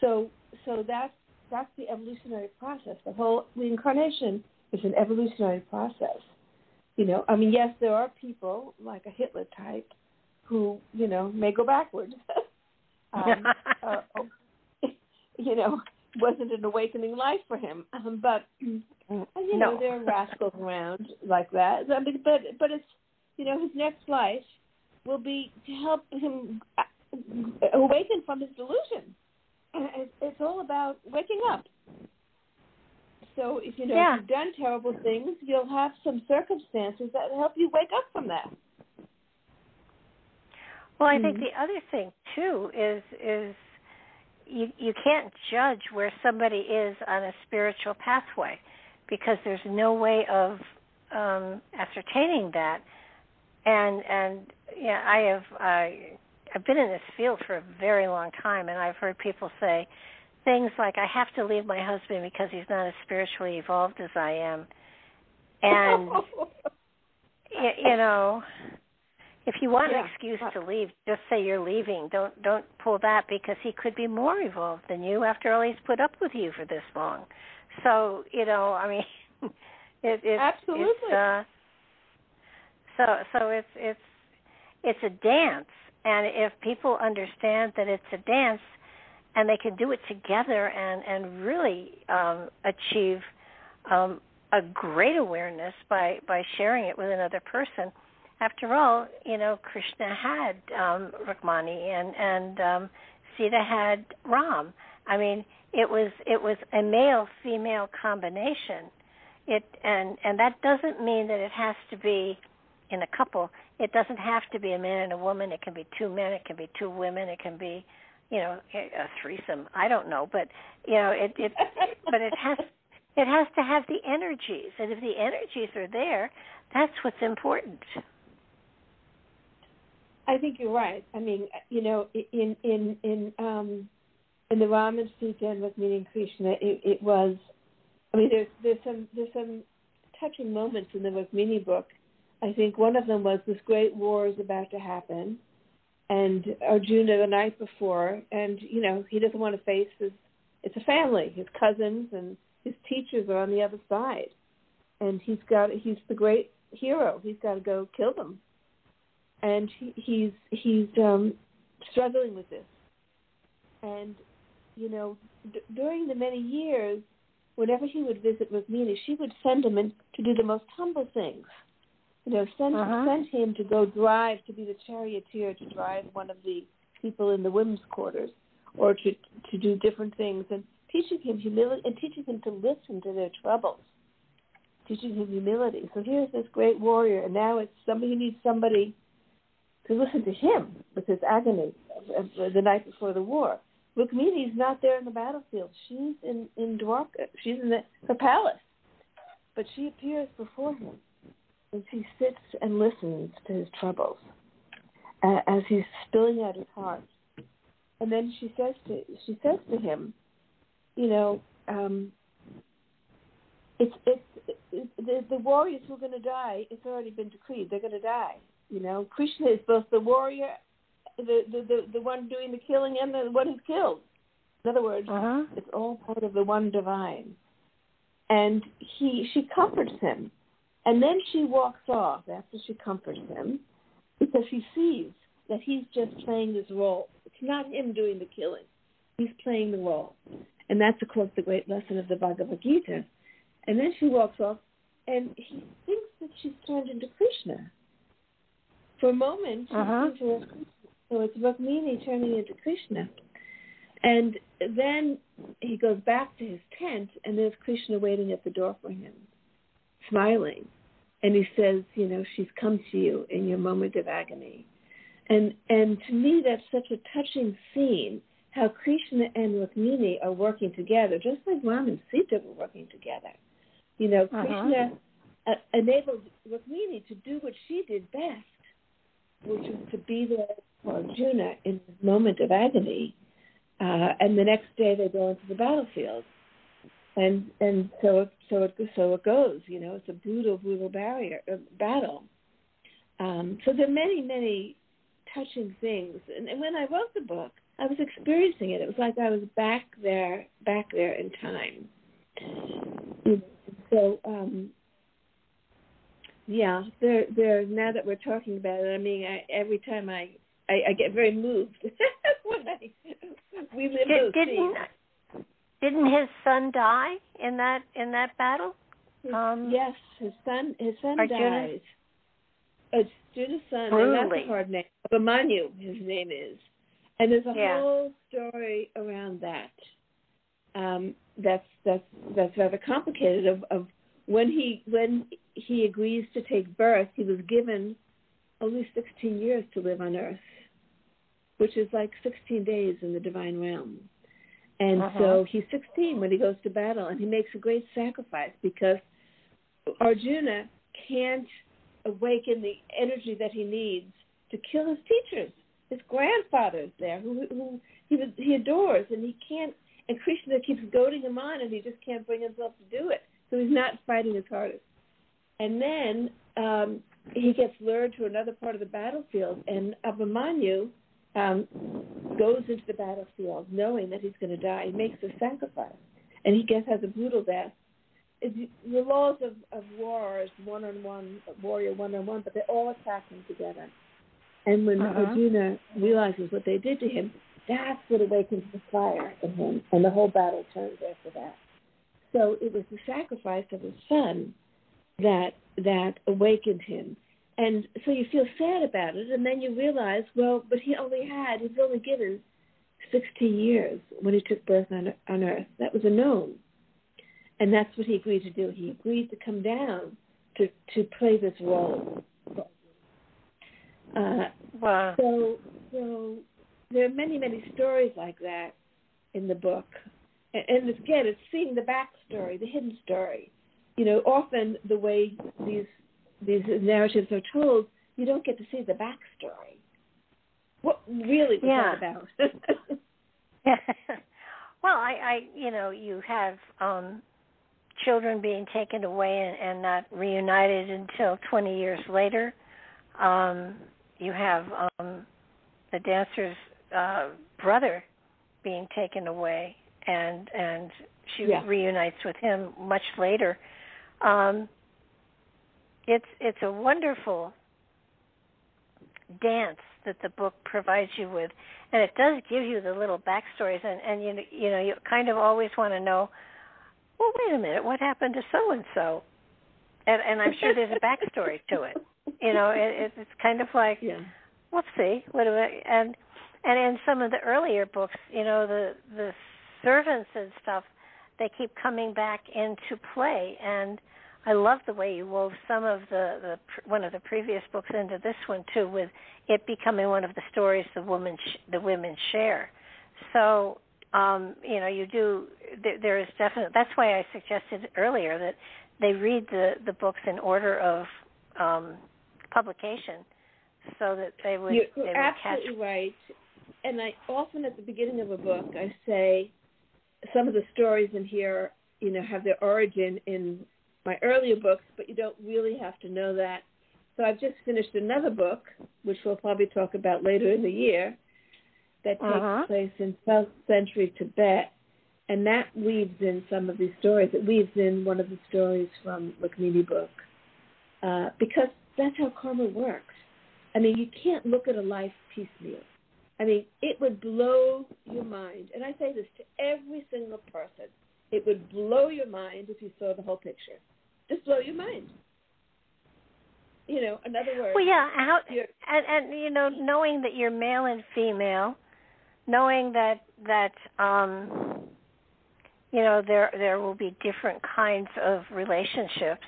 So so that's, that's the evolutionary process. The whole reincarnation is an evolutionary process. You know, I mean, yes, there are people like a Hitler type who, you know, may go backwards. um, uh, you know, wasn't an awakening life for him. Um, but, you know, no. there are rascals around like that. But, but it's, you know, his next life will be to help him awaken from his delusion. It's all about waking up. So if you know yeah. if you've done terrible things, you'll have some circumstances that help you wake up from that. Well, I mm-hmm. think the other thing too is is you you can't judge where somebody is on a spiritual pathway because there's no way of um, ascertaining that. And and yeah, I have uh, I've been in this field for a very long time, and I've heard people say things like, "I have to leave my husband because he's not as spiritually evolved as I am," and you, you know, if you want yeah. an excuse to leave, just say you're leaving. Don't don't pull that because he could be more evolved than you. After all, he's put up with you for this long. So you know, I mean, it, it, absolutely. It's, uh, So, so it's it's it's a dance, and if people understand that it's a dance, and they can do it together, and and really um, achieve um, a great awareness by, by sharing it with another person. After all, you know, Krishna had um, Rukmini, and and um, Sita had Ram. I mean, it was it was a male-female combination. It and and that doesn't mean that it has to be. In a couple, it doesn't have to be a man and a woman. It can be two men. It can be two women. It can be, you know, a threesome. I don't know, but you know, it. it but it has, it has to have the energies, and if the energies are there, that's what's important. I think you're right. I mean, you know, in in in um, in the Ram and Sita and Rukmini and Krishna, it, it was. I mean, there's there's some there's some touching moments in the Rukmini book. I think one of them was this great war is about to happen, and Arjuna the night before, and, you know, he doesn't want to face his, it's a family, his cousins and his teachers are on the other side, and he's got, he's the great hero, he's got to go kill them, and he, he's, he's um, struggling with this, and, you know, d- during the many years, whenever he would visit Rukmini, she would send him in to do the most humble things. You know, sent, uh-huh. sent him to go drive, to be the charioteer, to drive one of the people in the women's quarters, or to to do different things, and teaching him humility, and teaching him to listen to their troubles, teaching him humility. So here's this great warrior, and now it's somebody who needs somebody to listen to him with his agony of, of, of the night before the war. Rukmini is not there in the battlefield. She's in, in Dwarka. She's in the, her palace. But she appears before him, and she sits and listens to his troubles uh, as he's spilling out his heart. And then she says to she says to him, you know, um, it's it's it, the, the warriors who are going to die. It's already been decreed. They're going to die. You know, Krishna is both the warrior, the the, the, the one doing the killing, and the one who's killed. In other words, uh-huh. It's all part of the one divine. And he, she comforts him. And then she walks off after she comforts him because she sees that he's just playing his role. It's not him doing the killing. He's playing the role. And that's, of course, the great lesson of the Bhagavad Gita. And then she walks off, and he thinks that she's turned into Krishna. For a moment, she uh-huh. thinks it was Krishna. So it's Rukmini turning into Krishna. And then he goes back to his tent, and there's Krishna waiting at the door for him, smiling. And he says, you know, she's come to you in your moment of agony. And and to me, that's such a touching scene, how Krishna and Rukmini are working together, just like Ram and Sita were working together. You know, uh-huh. Krishna uh, enabled Rukmini to do what she did best, which was to be there for Arjuna in his moment of agony. Uh, and the next day they go into the battlefield. And and so it, so it, so it goes, you know. It's a brutal, brutal barrier, uh, battle. Um, so there are many, many touching things. And, and when I wrote the book, I was experiencing it. It was like I was back there, back there in time. And so, um, yeah, there, there. Now that we're talking about it, I mean, I, every time I, I, I get very moved. when I, we live Did, those didn't, didn't his son die in that in that battle? His, um, yes, his son. His son Arjuna? dies. Arjuna's son. Brutally. And that's a hard name. Abhimanyu, his name is. And there's a yeah. whole story around that. Um, that's that's that's rather complicated. Of, of when he when he agrees to take birth, he was given only sixteen years to live on Earth, which is like sixteen days in the divine realm. And uh-huh. so he's sixteen when he goes to battle, and he makes a great sacrifice because Arjuna can't awaken the energy that he needs to kill his teachers. His grandfather's there, who, who he, was, he adores, and he can't. And Krishna keeps goading him on, and he just can't bring himself to do it. So he's not fighting his hardest. And then um, he gets lured to another part of the battlefield, and Abhimanyu um, goes into the battlefield knowing that he's going to die. He makes a sacrifice, and he gets has a brutal death. It's, the laws of, of war is one-on-one, warrior one-on-one, but they all attack him together. And when uh-huh. Arjuna realizes what they did to him, that's what awakens the fire in him, and the whole battle turns after that. So it was the sacrifice of his son that that awakened him. And so you feel sad about it, and then you realize, well, but he only had, he was only given sixteen years when he took birth on, on Earth. That was a known. And that's what he agreed to do. He agreed to come down to, to play this role. Uh, wow. So, so there are many, many stories like that in the book. And, and again, it's seeing the backstory, the hidden story. You know, often the way these these narratives are told, you don't get to see the backstory. What really was yeah. that about? yeah. Well, I, I, you know, you have um, children being taken away and, and not reunited until twenty years later. Um, you have um, the dancer's uh, brother being taken away, and and she yeah. reunites with him much later. Um, it's it's a wonderful dance that the book provides you with, and it does give you the little backstories, and, and you you know you kind of always want to know. Well, wait a minute, what happened to so and so? And and I'm sure there's a backstory to it. You know, it, it's kind of like, yeah. let's see. What do I, and and in some of the earlier books, you know, the the servants and stuff, they keep coming back into play. And I love the way you wove some of the, the one of the previous books into this one too, with it becoming one of the stories the women sh- the women share. So um, you know, you do th- there is definite. That's why I suggested earlier that they read the, the books in order of um, publication, so that they would. You're, you're they would absolutely catch- right. And I often at the beginning of a book I say some of the stories in here, you know, have their origin in my earlier books, but you don't really have to know that. So I've just finished another book, which we'll probably talk about later in the year, that takes uh-huh. place in twelfth century Tibet, and that weaves in some of these stories. It weaves in one of the stories from Rukmini book, uh, because that's how karma works. I mean, you can't look at a life piecemeal. I mean, it would blow your mind. And I say this to every single person. It would blow your mind if you saw the whole picture. Just blow your mind. You know, in other words. Well, yeah, how, and, and, you know, knowing that you're male and female, knowing that, that um, you know, there there will be different kinds of relationships.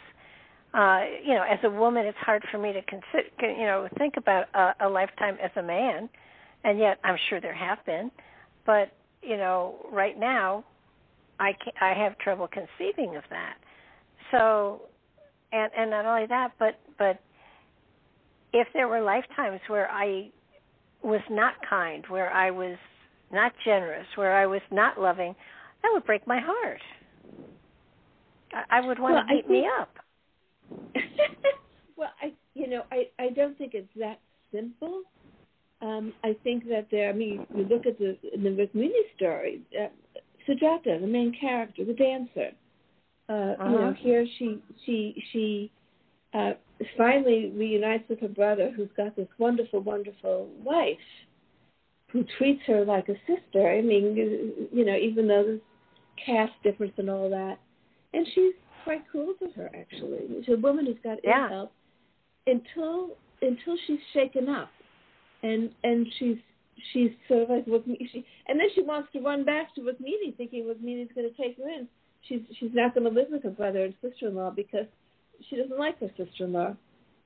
Uh, you know, as a woman, it's hard for me to, consider, you know, think about a, a lifetime as a man. And yet, I'm sure there have been, but you know, right now, I can, I have trouble conceiving of that. So, and and not only that, but but if there were lifetimes where I was not kind, where I was not generous, where I was not loving, that would break my heart. I, I would want well, to beat think, me up. well, I you know I, I don't think it's that simple. Um, I think that there, I mean, you look at the, the Rukmini story, uh, Sujata, the main character, the dancer, uh, uh-huh. you know, here she she she uh, finally reunites with her brother who's got this wonderful, wonderful wife who treats her like a sister. I mean, you know, even though there's caste difference and all that. And she's quite cruel to her, actually. She's a woman who's got yeah. ill health until, until she's shaken up. And and she's she's sort of like Rukmini, she and then she wants to run back to Rukmini, thinking Rukmini's going to take her in. She's she's not going to live with her brother and sister-in-law because she doesn't like her sister-in-law.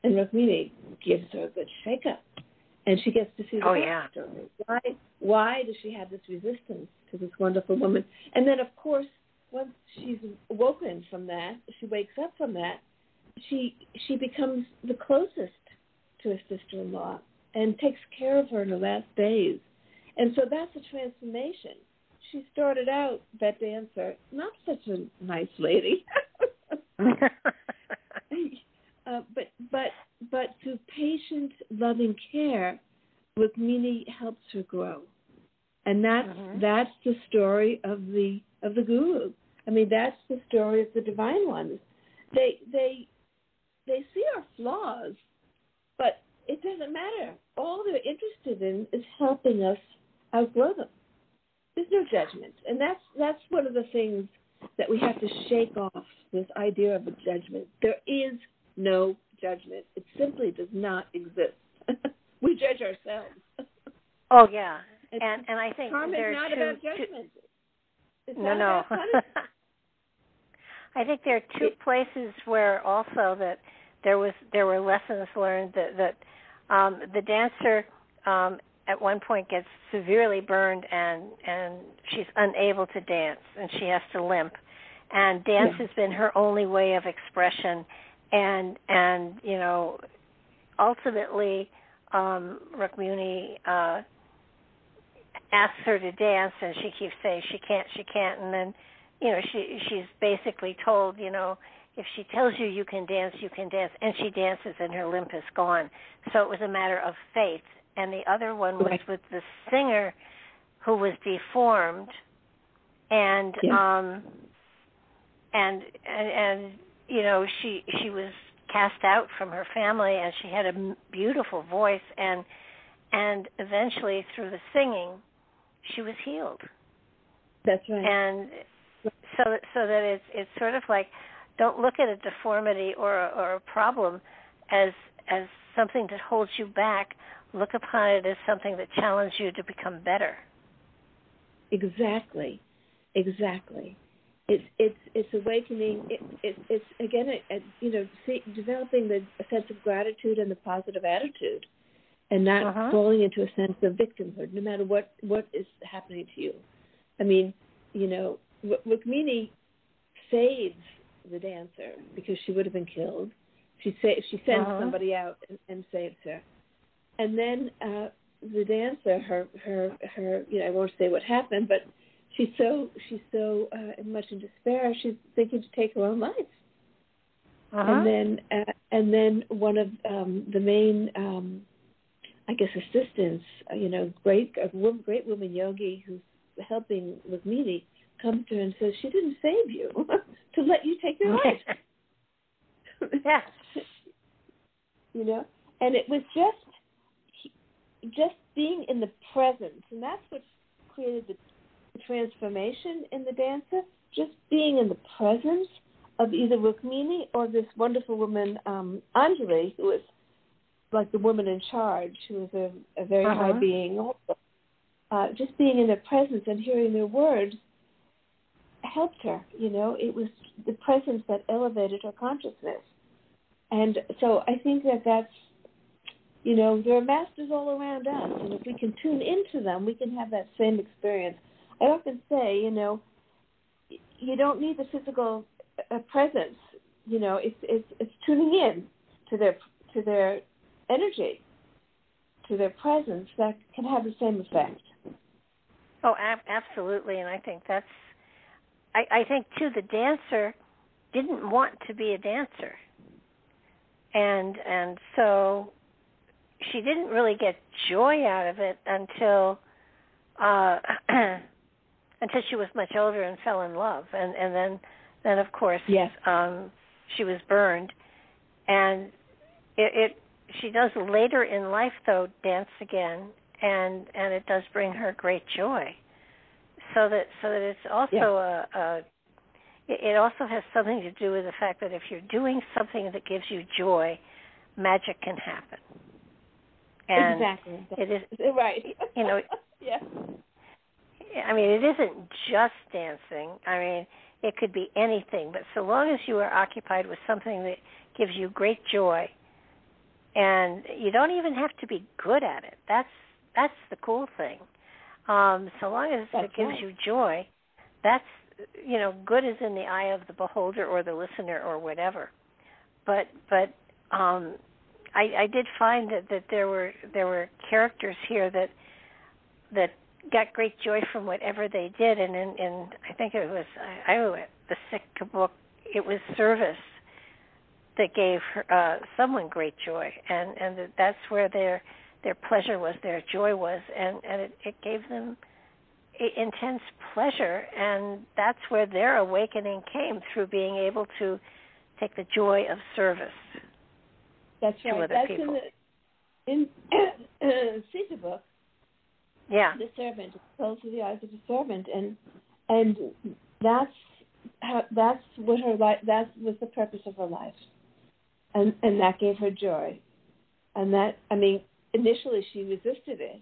And Rukmini gives her a good shake-up, and she gets to see the oh, yeah. story. Why why does she have this resistance to this wonderful woman? And then of course once she's woken from that, she wakes up from that, she she becomes the closest to her sister-in-law. And takes care of her in her last days. And so that's a transformation. She started out, that dancer, not such a nice lady. uh, but but but through patient, loving care, Rukmini helps her grow. And that's uh-huh. that's the story of the of the guru. I mean, that's the story of the divine ones. They they they see our flaws, but it doesn't matter. All they're interested in is helping us outgrow them. There's no judgment. And that's that's one of the things that we have to shake off, this idea of a judgment. There is no judgment. It simply does not exist. We judge ourselves. Oh, yeah. And, and, and I think karma is not two, about judgment. Two, it's no, not no. About I think there are two it, places where also that there was there were lessons learned that... that Um, the dancer um, at one point gets severely burned and, and she's unable to dance and she has to limp. And dance yeah. has been her only way of expression. And, and you know, ultimately um, Rukmini uh, asks her to dance and she keeps saying she can't, she can't. And then, you know, she she's basically told, you know, if she tells you you can dance, you can dance, and she dances and her limp is gone. So it was a matter of faith. And the other one was right. with the singer who was deformed and, yeah. um, and, and, and you know, she she was cast out from her family and she had a beautiful voice and and eventually through the singing, she was healed. That's right. And so, so that it's it's sort of like, don't look at a deformity or a, or a problem as as something that holds you back. Look upon it as something that challenges you to become better. Exactly, exactly. It's it's it's awakening. It, it, it's again, a, a, you know, see, developing the a sense of gratitude and the positive attitude, and not uh-huh. falling into a sense of victimhood, no matter what, what is happening to you. I mean, you know, Rukmini saves the dancer because she would have been killed. She sa- she sends uh-huh. somebody out and, and saves her, and then uh, the dancer, her her her, you know, I won't say what happened, but. She's so she's so uh, much in despair. She's thinking to take her own life, uh-huh. and then uh, and then one of um, the main, um, I guess, assistants, you know, great a woman, great woman yogi who's helping Rukmini comes to her and says, "She didn't save you to let you take your life." Yeah, you know, and it was just just being in the presence, and that's what created the. transformation in the dancer, just being in the presence of either Rukmini or this wonderful woman, um, Anjali, who is like the woman in charge, who is a, a very uh-huh. high being also. Uh, just being in their presence and hearing their words helped her, you know. It was the presence that elevated her consciousness. And so I think that that's, you know, there are masters all around us, and if we can tune into them, we can have that same experience. I often say, you know, you don't need the physical uh, presence. You know, it's, it's it's tuning in to their to their energy, to their presence that can have the same effect. Oh, ab- absolutely, and I think that's. I, I think too, the dancer didn't want to be a dancer, and and so she didn't really get joy out of it until. Uh, Until she was much older and fell in love, and, and then, then of course, yes. um, she was burned. And it, it, she does later in life though dance again, and, and it does bring her great joy. So that so that it's also yeah. a, a, it also has something to do with the fact that if you're doing something that gives you joy, magic can happen. And exactly. It is right. You know. Yes. Yeah. I mean, it isn't just dancing. I mean, it could be anything. But so long as you are occupied with something that gives you great joy, and you don't even have to be good at it. That's that's the cool thing. Um, so long as that's it gives right. you joy, that's, you know, good is in the eye of the beholder or the listener or whatever. But but um, I, I did find that, that there were there were characters here that that. got great joy from whatever they did, and in, in I think it was I, I the sick book. It was service that gave her, uh, someone great joy, and and that's where their their pleasure was, their joy was, and and it, it gave them intense pleasure, and that's where their awakening came through being able to take the joy of service. That's to right. other that's people. in the in Sita book. Yeah, the servant, closed to the eyes of the servant, and and that's how, that's what her life. That was the purpose of her life, and and that gave her joy, and that I mean, initially she resisted it,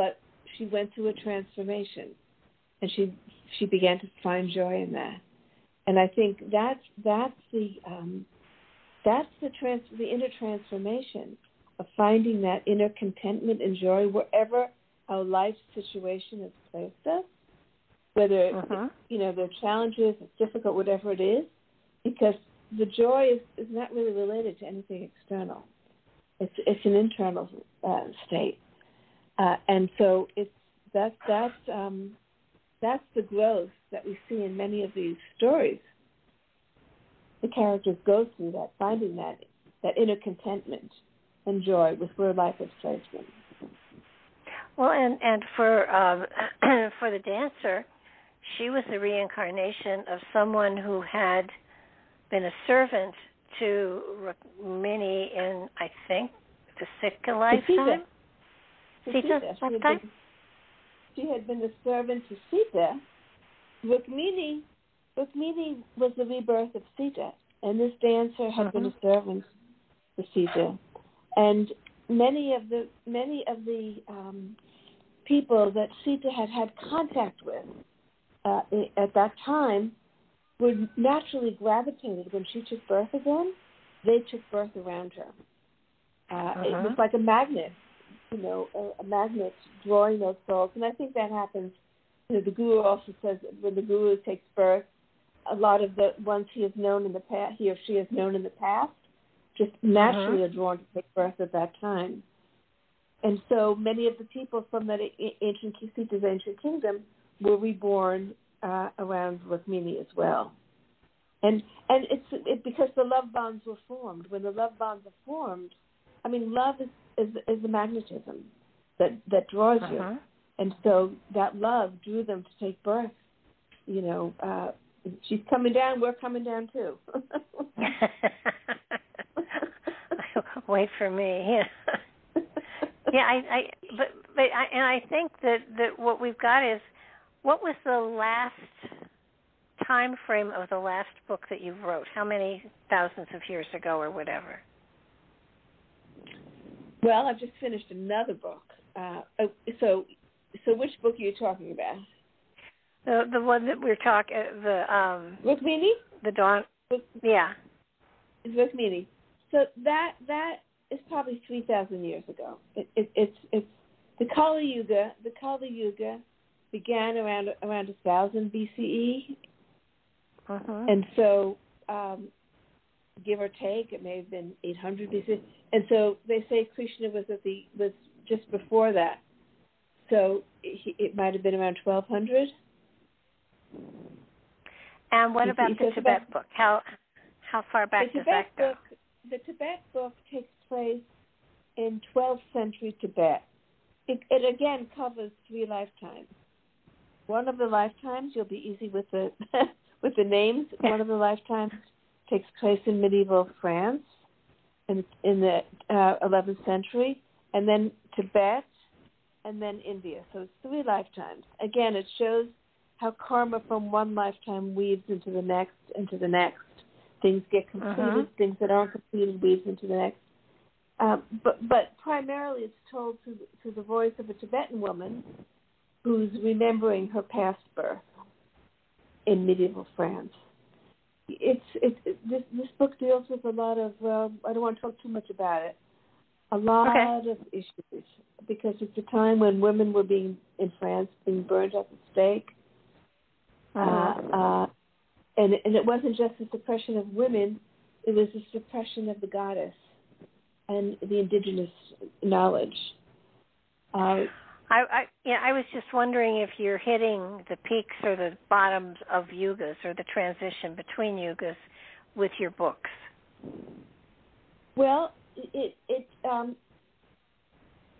but she went through a transformation, and she she began to find joy in that, and I think that's that's the um, that's the trans the inner transformation of finding that inner contentment and joy wherever. Our life situation has placed us, whether uh-huh. you know there are challenges, it's difficult, whatever it is, because the joy is, is not really related to anything external. It's it's an internal uh, state, uh, and so it's that's that's um, that's the growth that we see in many of these stories. The characters go through that, finding that that inner contentment and joy with where life has placed them. Well, and, and for um, for the dancer, she was the reincarnation of someone who had been a servant to Rukmini in, I think, the Sitka lifetime? To Sita. To Sita. Sita lifetime? She had been the servant to Sita. Rukmini, Rukmini was the rebirth of Sita, and this dancer had mm-hmm. been a servant to Sita. And many of the many of the um, people that Sita had had contact with uh, at that time were naturally gravitated when she took birth again, they took birth around her. Uh, uh-huh. It was like a magnet, you know, a, a magnet drawing those souls. And I think that happens. You know, the guru also says that when the guru takes birth, a lot of the ones he has known in the past, he or she has known in the past, just naturally uh-huh. are drawn to take birth at that time. And so many of the people from that ancient Sita's ancient kingdom were reborn uh, around Rukmini as well. And and it's it, because the love bonds were formed. When the love bonds are formed, I mean, love is, is, is the magnetism that, that draws uh-huh. you. And so that love drew them to take birth. You know, uh, she's coming down, we're coming down too. Wait for me. Yeah, I, I but, but I, and I think that, that what we've got is, what was the last time frame of the last book that you wrote? How many thousands of years ago or whatever? Well, I've just finished another book. Uh, so, so which book are you talking about? The the one that we're talking the um. Rukmini? The Dawn. Ruk- yeah. It's Rukmini. So that that is probably three thousand years ago. It, it, it's it's the Kali Yuga. The Kali Yuga began around around a thousand B C E, uh-huh. and so um, give or take, it may have been eight hundred B C E. And so they say Krishna was at the was just before that, so it, it might have been around twelve hundred. And what about the Tibet book? How how far back does that go? The Tibet book takes place in twelfth century Tibet. It, it again covers three lifetimes. One of the lifetimes, you'll be easy with the with the names. One of the lifetimes takes place in medieval France, in, in the uh, eleventh century, and then Tibet, and then India. So it's three lifetimes. Again, it shows how karma from one lifetime weaves into the next, into the next. Things get completed, uh-huh. things that aren't completed weaves into the next. Um, but, but primarily it's told through, through the voice of a Tibetan woman who's remembering her past birth in medieval France. It's, it's it, this, this book deals with a lot of, uh, I don't want to talk too much about it, a lot okay. of issues, because it's a time when women were being, in France, being burned at the stake. Uh, uh, and, and it wasn't just the suppression of women, it was the suppression of the goddess and the indigenous knowledge. Uh, I, I, yeah, I was just wondering if you're hitting the peaks or the bottoms of yugas or the transition between yugas with your books. Well, it, it um,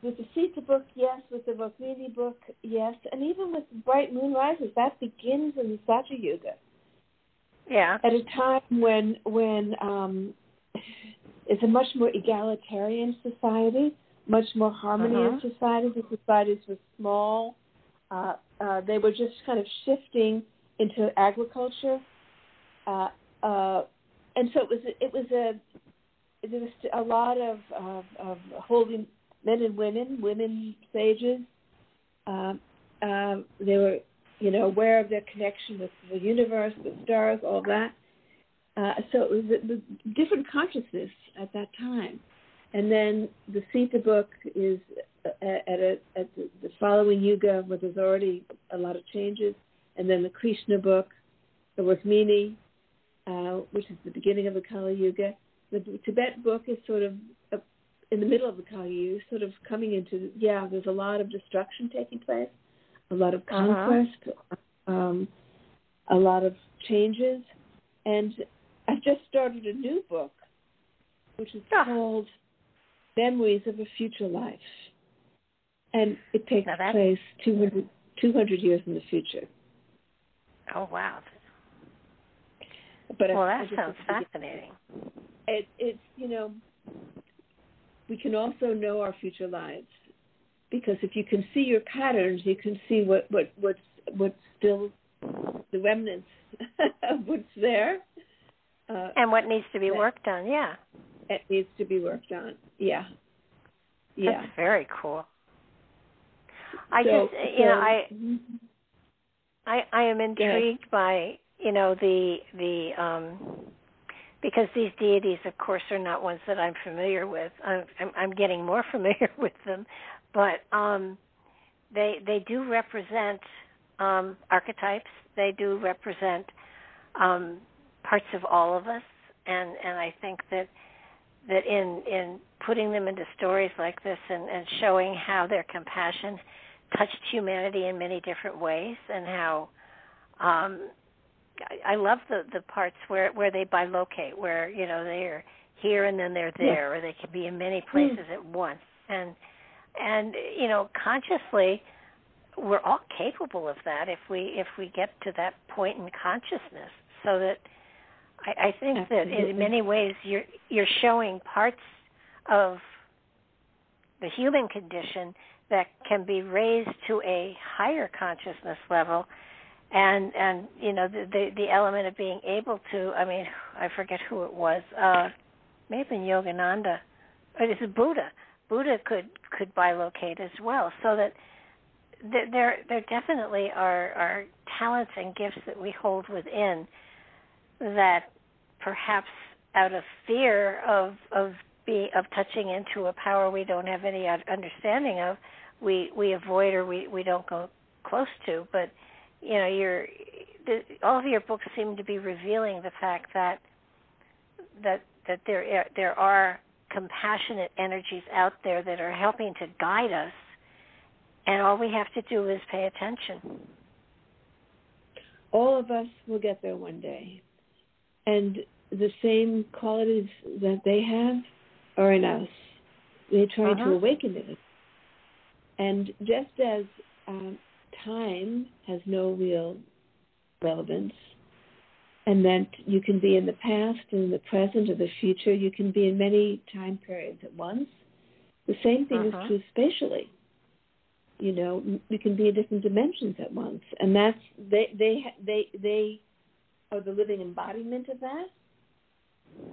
with the Sita book, yes. With the Rukmini book, yes. And even with Bright Moon Rises, that begins in the Satya Yuga. Yeah. At a time when when um, it's a much more egalitarian society, much more harmonious uh-huh. society. The societies were small. Uh, uh, they were just kind of shifting into agriculture. Uh, uh, and so it was, it was a, there was a lot of, of, of holding... men and women, women sages, um, um, they were, you know, aware of their connection with the universe, the stars, all that. Uh, so it was a, a different consciousness at that time. And then the Sita book is at, a, at the, the following yuga, where there's already a lot of changes. And then the Krishna book, the Rukmini, uh, which is the beginning of the Kali Yuga. The, the Tibet book is sort of a, in the middle of the Kali Yuga, sort of coming into, yeah, there's a lot of destruction taking place, a lot of conquest, uh-huh. um, a lot of changes. And I've just started a new book, which is ah. called Memories of a Future Life. And it takes place two hundred, two hundred years in the future. Oh, wow. But well, I, that I just, sounds fascinating. It, it's, you know... we can also know our future lives, because if you can see your patterns, you can see what, what, what's, what's still the remnants of what's there. Uh, and what needs to be that, worked on, yeah. It needs to be worked on, yeah. yeah. That's very cool. I so, just, you so, know, I, mm-hmm. I I am intrigued by you know, the the um, because these deities, of course, are not ones that I'm familiar with. I'm, I'm, I'm getting more familiar with them, but um, they they do represent um, archetypes. They do represent um, parts of all of us, and, and I think that that in in putting them into stories like this and, and showing how their compassion touched humanity in many different ways, and how um, I, I love the, the parts where, where they bilocate, where, you know, they're here and then they're there, or they can be in many places mm. at once. And, and you know, consciously, we're all capable of that if we if we get to that point in consciousness. So that I, I think Absolutely. that in many ways you're you're showing parts of the human condition that can be raised to a higher consciousness level, and and you know the the, the element of being able to. I mean, I forget who it was. Uh, maybe Yogananda, or this is Buddha. Buddha could could bilocate as well, so that. There, there definitely are, are talents and gifts that we hold within that perhaps out of fear of of, be, of touching into a power we don't have any understanding of, we, we avoid or we, we don't go close to. But, you know, your the, all of your books seem to be revealing the fact that that that there there are compassionate energies out there that are helping to guide us. And all we have to do is pay attention. All of us will get there one day. And the same qualities that they have are in us. They try uh-huh. to awaken it. And just as um, time has no real relevance, and that you can be in the past, in the present, or the future, you can be in many time periods at once, the same thing uh-huh. is true spatially. You know, you can be in different dimensions at once, and that's they they they they are the living embodiment of that.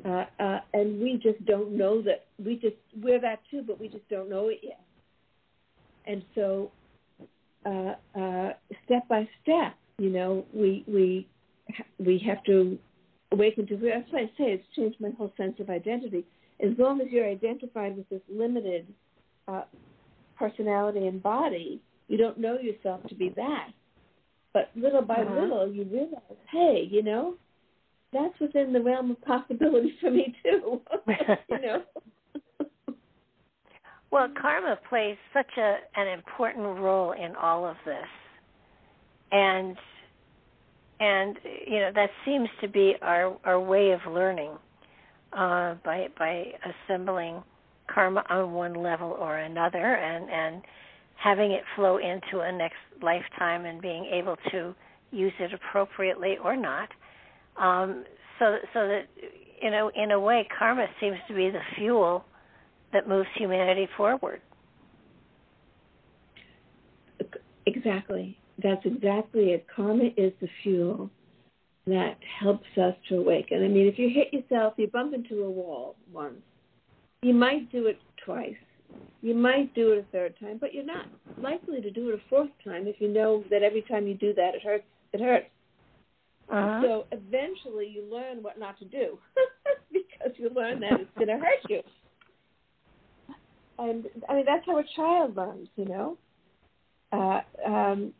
Uh, uh, and we just don't know that we just we're that too, but we just don't know it yet. And so, uh, uh, step by step, you know, we we we have to awaken to. That's why I say it's changed my whole sense of identity. As long as you're identified with this limited. Uh, personality and body, you don't know yourself to be that. But little by uh-huh. little, you realize, hey, you know, that's within the realm of possibility for me too. You know. Well, karma plays such a an important role in all of this, and and you know that seems to be our our way of learning uh, by by assembling. Karma on one level or another, and, and having it flow into a next lifetime and being able to use it appropriately or not. Um, so, so that, you know, in a way, karma seems to be the fuel that moves humanity forward. Exactly. That's exactly it. Karma is the fuel that helps us to awaken. I mean, if you hit yourself, you bump into a wall once. You might do it twice. You might do it a third time, but you're not likely to do it a fourth time if you know that every time you do that, it hurts. It hurts. Uh-huh. So eventually you learn what not to do because you learn that it's going to hurt you. And, I mean, that's how a child learns, you know. Uh, um,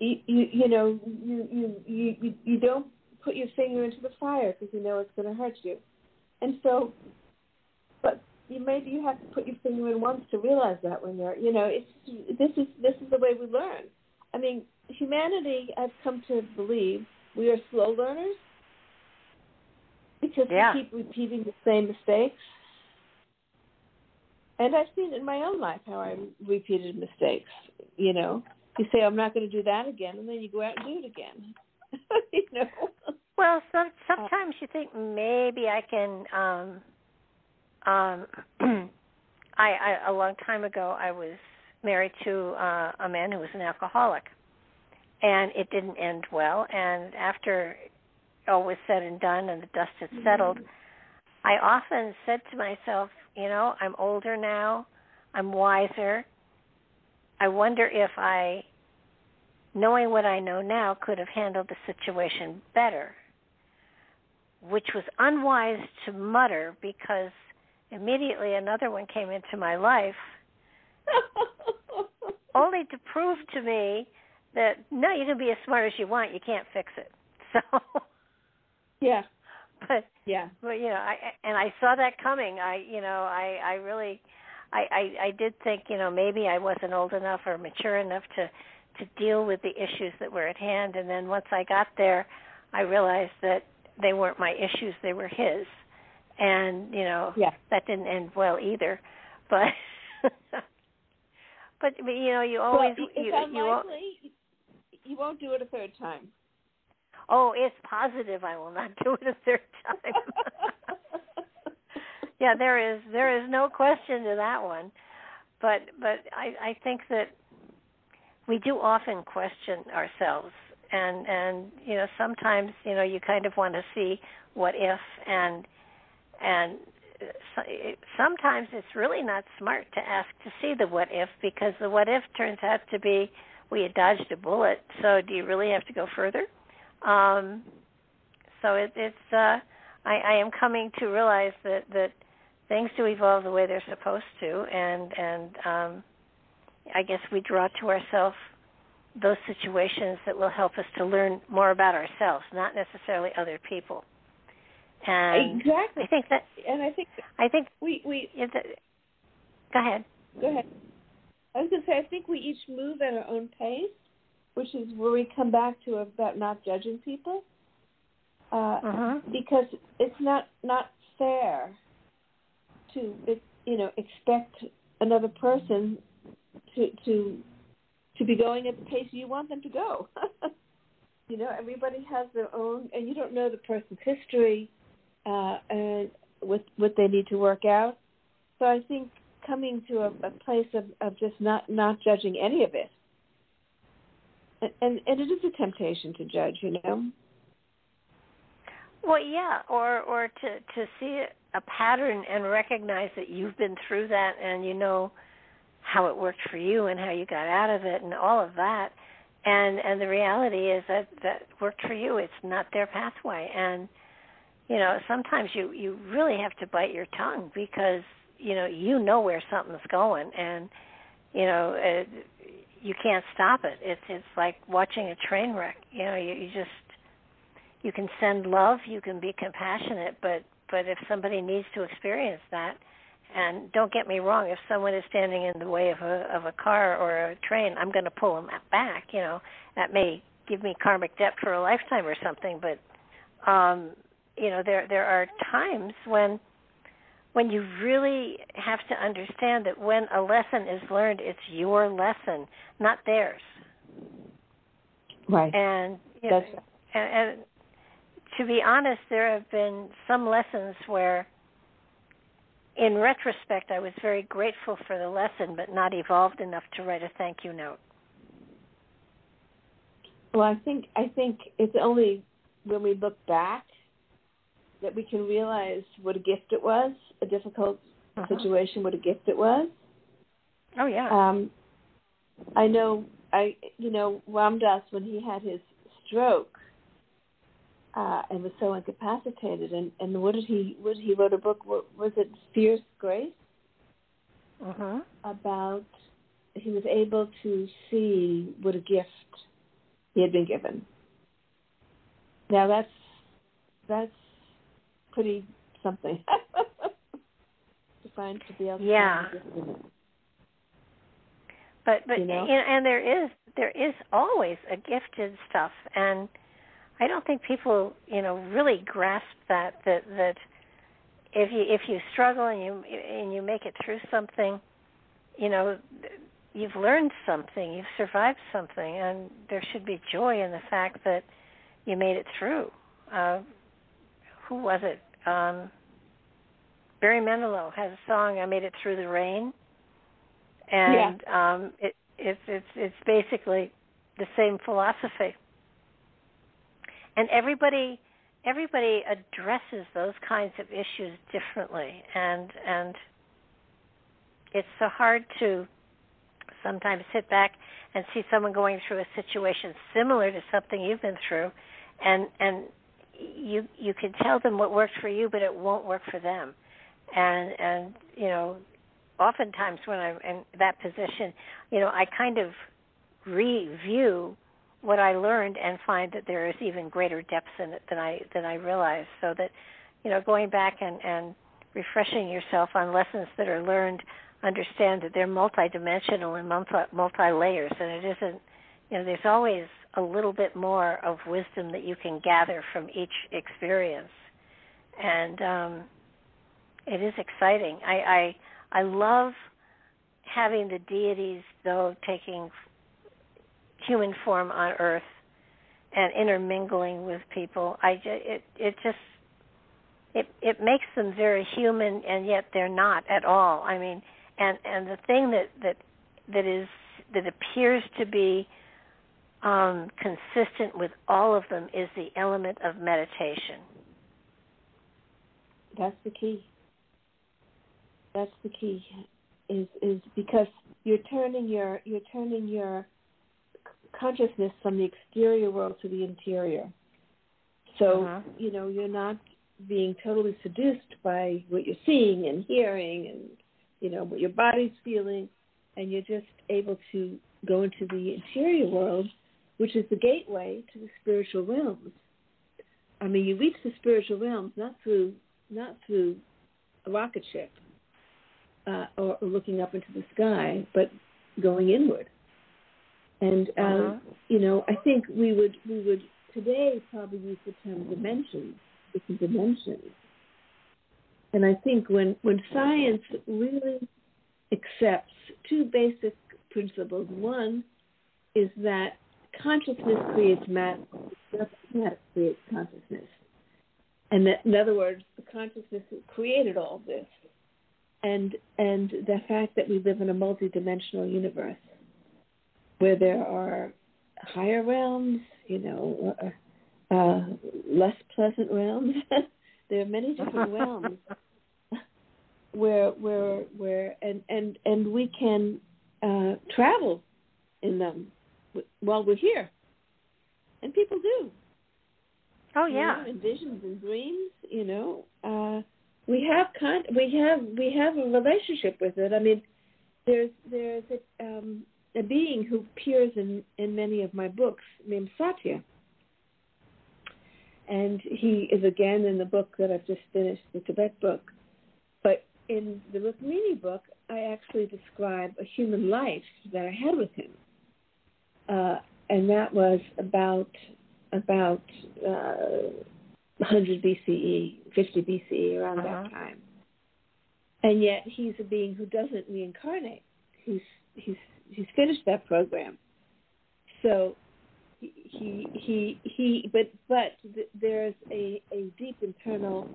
you, you, you know, you, you, you, you don't put your finger into the fire because you know it's going to hurt you. And so... But you, maybe you have to put your finger in once to realize that when you're, you know, it's this is this is the way we learn. I mean, humanity, I've come to believe, we are slow learners because yeah. we keep repeating the same mistakes. And I've seen in my own life how I repeated mistakes. You know, you say, I'm not going to do that again, and then you go out and do it again. You know. Well, so, sometimes you think maybe I can... Um... Um, I, I a long time ago I was married to uh, a man who was an alcoholic, and it didn't end well. And after all was said and done, and the dust had settled, mm-hmm. I often said to myself, you know, I'm older now, I'm wiser. I wonder if I knowing what I know now, could have handled the situation better, which was unwise to mutter because immediately another one came into my life only to prove to me that, no, you can be as smart as you want. You can't fix it. So, yeah. But, yeah. But, you know, I, and I saw that coming. I, you know, I, I really, I, I, I did think, you know, maybe I wasn't old enough or mature enough to, to deal with the issues that were at hand. And then once I got there, I realized that they weren't my issues. They were his. And, you know, yeah. that didn't end well either. But, but you know, you always... Well, it's you, unlikely you, you won't do it a third time. Oh, it's positive I will not do it a third time. yeah, there is there is no question to that one. But but I, I think that we do often question ourselves. And, and, you know, sometimes, you know, you kind of want to see what if. And, and so, sometimes it's really not smart to ask to see the what if, because the what if turns out to be, well, you dodged a bullet, so do you really have to go further? Um, so it, it's uh, I, I am coming to realize that, that things do evolve the way they're supposed to, and and um, I guess we draw to ourselves those situations that will help us to learn more about ourselves, not necessarily other people. And exactly. I think that, and I think I think we we it, go ahead. Go ahead. I was going to say I think we each move at our own pace, which is where we come back to about not judging people, uh, uh-huh. because it's not, not fair to, you know, expect another person to to to be going at the pace you want them to go. You know, everybody has their own, and you don't know the person's history uh, and with what they need to work out. So I think coming to a, a place of, of just not, not judging any of it. And, and it is a temptation to judge, you know. Well, yeah, or or to, to see a pattern and recognize that you've been through that and you know how it worked for you and how you got out of it and all of that. And and the reality is that that worked for you. It's not their pathway. And, you know, sometimes you, you really have to bite your tongue because, you know, you know where something's going. And, you know, it, you can't stop it. It's it's like watching a train wreck. You know, you, you just, you can send love, you can be compassionate, but, but if somebody needs to experience that, and don't get me wrong, if someone is standing in the way of a, of a car or a train, I'm going to pull them back, you know. That may give me karmic debt for a lifetime or something, but, um, you know, there there are times when, when you really have to understand that when a lesson is learned, it's your lesson, not theirs. Right. And, you know, and, and to be honest, there have been some lessons where, in retrospect, I was very grateful for the lesson, but not evolved enough to write a thank you note. Well, I think I think it's only when we look back that we can realize what a gift it was, a difficult uh-huh. situation, what a gift it was. Oh, yeah. Um, I know, I you know, Ram Dass, when he had his stroke uh, and was so incapacitated, and, and what did he, what he wrote a book, what, was it Fierce Grace? Uh-huh. About, he was able to see what a gift he had been given. Now, that's, that's, pretty something to find to be able to yeah. But but you know? And there is there is always a gift in stuff, and I don't think people you know really grasp that that that if you if you struggle and you and you make it through something, you know you've learned something, you've survived something, and there should be joy in the fact that you made it through. Uh, Who was it? Um, Barry Manilow has a song, "I Made It Through the Rain," and yeah. um, it, it, it's it's basically the same philosophy. And everybody everybody addresses those kinds of issues differently, and and it's so hard to sometimes sit back and see someone going through a situation similar to something you've been through, and and you you can tell them what worked for you, but it won't work for them. And, and you know, oftentimes when I'm in that position, you know, I kind of review what I learned and find that there is even greater depths in it than I than I realized. So that, you know, going back and, and refreshing yourself on lessons that are learned, understand that they're multidimensional and multi, multi-layers, and it isn't, you know, there's always a little bit more of wisdom that you can gather from each experience. And um, it is exciting. I, I I love having the deities, though, taking human form on Earth and intermingling with people. I it it just it it makes them very human, and yet they're not at all. I mean, and, and the thing that, that that is that appears to be um, consistent with all of them is the element of meditation. That's the key. That's the key, is is because you're turning your you're turning your consciousness from the exterior world to the interior. So, uh-huh. you know, you're not being totally seduced by what you're seeing and hearing and, you know, what your body's feeling, and you're just able to go into the interior world, which is the gateway to the spiritual realms. I mean, you reach the spiritual realms not through not through a rocket ship uh, or, or looking up into the sky, but going inward. And, um, uh-huh. you know, I think we would we would today probably use the term dimensions, different dimensions. And I think when, when science really accepts two basic principles, one is that consciousness creates matter, matter creates consciousness. And that, in other words, the consciousness created all this, and and the fact that we live in a multidimensional universe, where there are higher realms, you know, uh, uh, less pleasant realms. There are many different realms where, where, where, and and and we can uh, travel in them while we're here, and people do. Oh yeah, you know, in visions and dreams. You know, uh, we have con- we have we have a relationship with it. I mean, there's there's a. Um, A being who appears in, in many of my books named Satya. And he is again in the book that I've just finished, the Tibet book. But in the Rukmini book, I actually describe a human life that I had with him. Uh, and that was about about uh, one hundred B C E, fifty B C E, around uh-huh. that time. And yet he's a being who doesn't reincarnate. He's he's He's finished that program, so he he he. But but th- there's a, a deep internal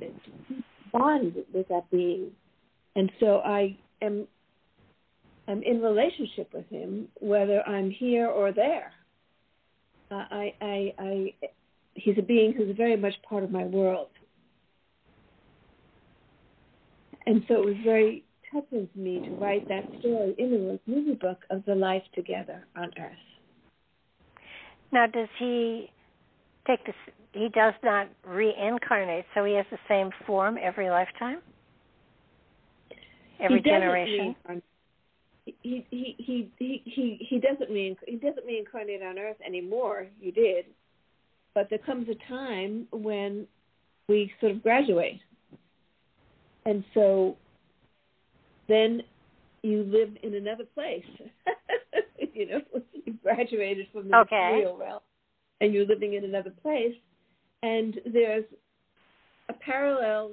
bond with that being, and so I am I'm in relationship with him, whether I'm here or there. Uh, I I I he's a being who's very much part of my world, and so it was very touches me to write that story in the movie book of the life together on Earth. Now, does he take this? He does not reincarnate, so he has the same form every lifetime, every he generation. He he he he he he doesn't reinc- he doesn't reincarnate on Earth anymore. He did, but there comes a time when we sort of graduate, and so. Then you live in another place. You know, you graduated from the okay. material realm, and you're living in another place. And there's a parallel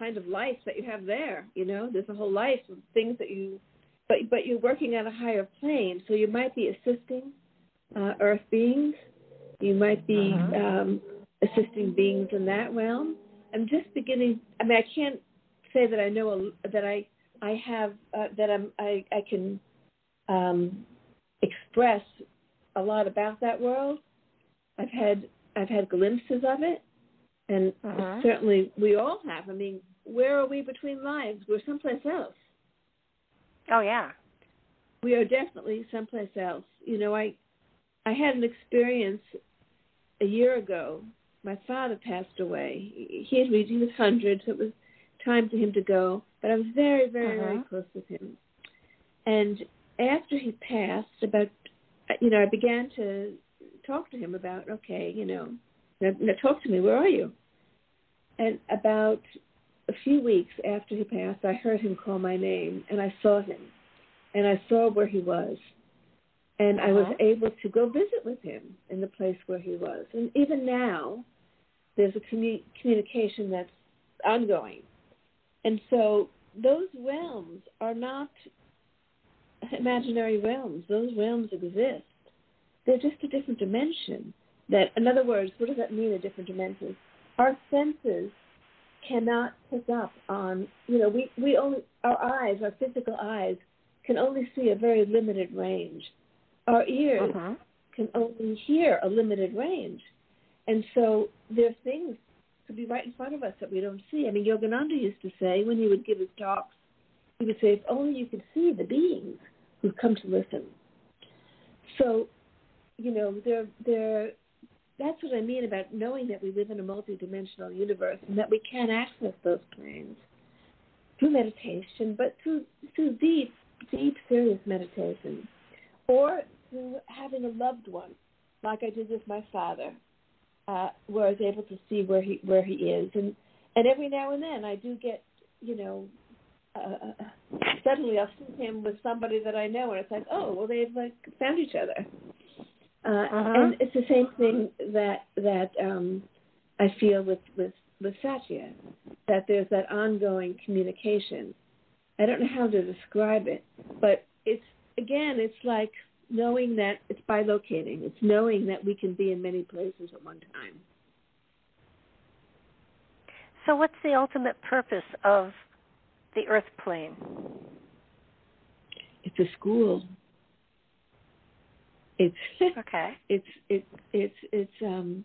kind of life that you have there. You know, there's a whole life of things that you, but but you're working on a higher plane. So you might be assisting uh, Earth beings. You might be uh-huh. um, assisting beings in that realm. I'm just beginning. I mean, I can't say that I know a, that I. I have uh, that I'm, I I can um, express a lot about that world. I've had I've had glimpses of it, and uh-huh. certainly we all have. I mean, where are we between lives? We're someplace else. Oh yeah. we are definitely someplace else. You know, I I had an experience a year ago. My father passed away. He had reached, he was one hundred, so it was time for him to go. But I was very, very, uh-huh. very close with him. And after he passed, about, you know, I began to talk to him about, okay, you know, now, now talk to me, where are you? And about a few weeks after he passed, I heard him call my name, and I saw him, and I saw where he was. And uh-huh. I was able to go visit with him in the place where he was. And even now, there's a commu- communication that's ongoing. And so those realms are not imaginary realms. Those realms exist. They're just a different dimension. That, in other words, what does that mean, a different dimension? Our senses cannot pick up on, you know, we, we only, our eyes, our physical eyes, can only see a very limited range. Our ears uh-huh. can only hear a limited range. And so there are things to be right in front of us that we don't see. I mean, Yogananda used to say when he would give his talks, he would say, if only you could see the beings who've come to listen. So, you know, they're, they're, that's what I mean about knowing that we live in a multidimensional universe and that we can access those planes through meditation, but through, through deep, deep, serious meditation. Or through having a loved one, like I did with my father, uh, where I was able to see where he where he is, and and every now and then I do get, you know, uh, suddenly I'll see him with somebody that I know, and it's like, oh, well, they've like found each other, uh, uh-huh. and it's the same thing that that um, I feel with with with Satya, that there's that ongoing communication. I don't know how to describe it, but it's. Again, it's like knowing that it's by locating. It's knowing that we can be in many places at one time. So what's the ultimate purpose of the earth plane? It's a school. It's okay. It's it's it's it's um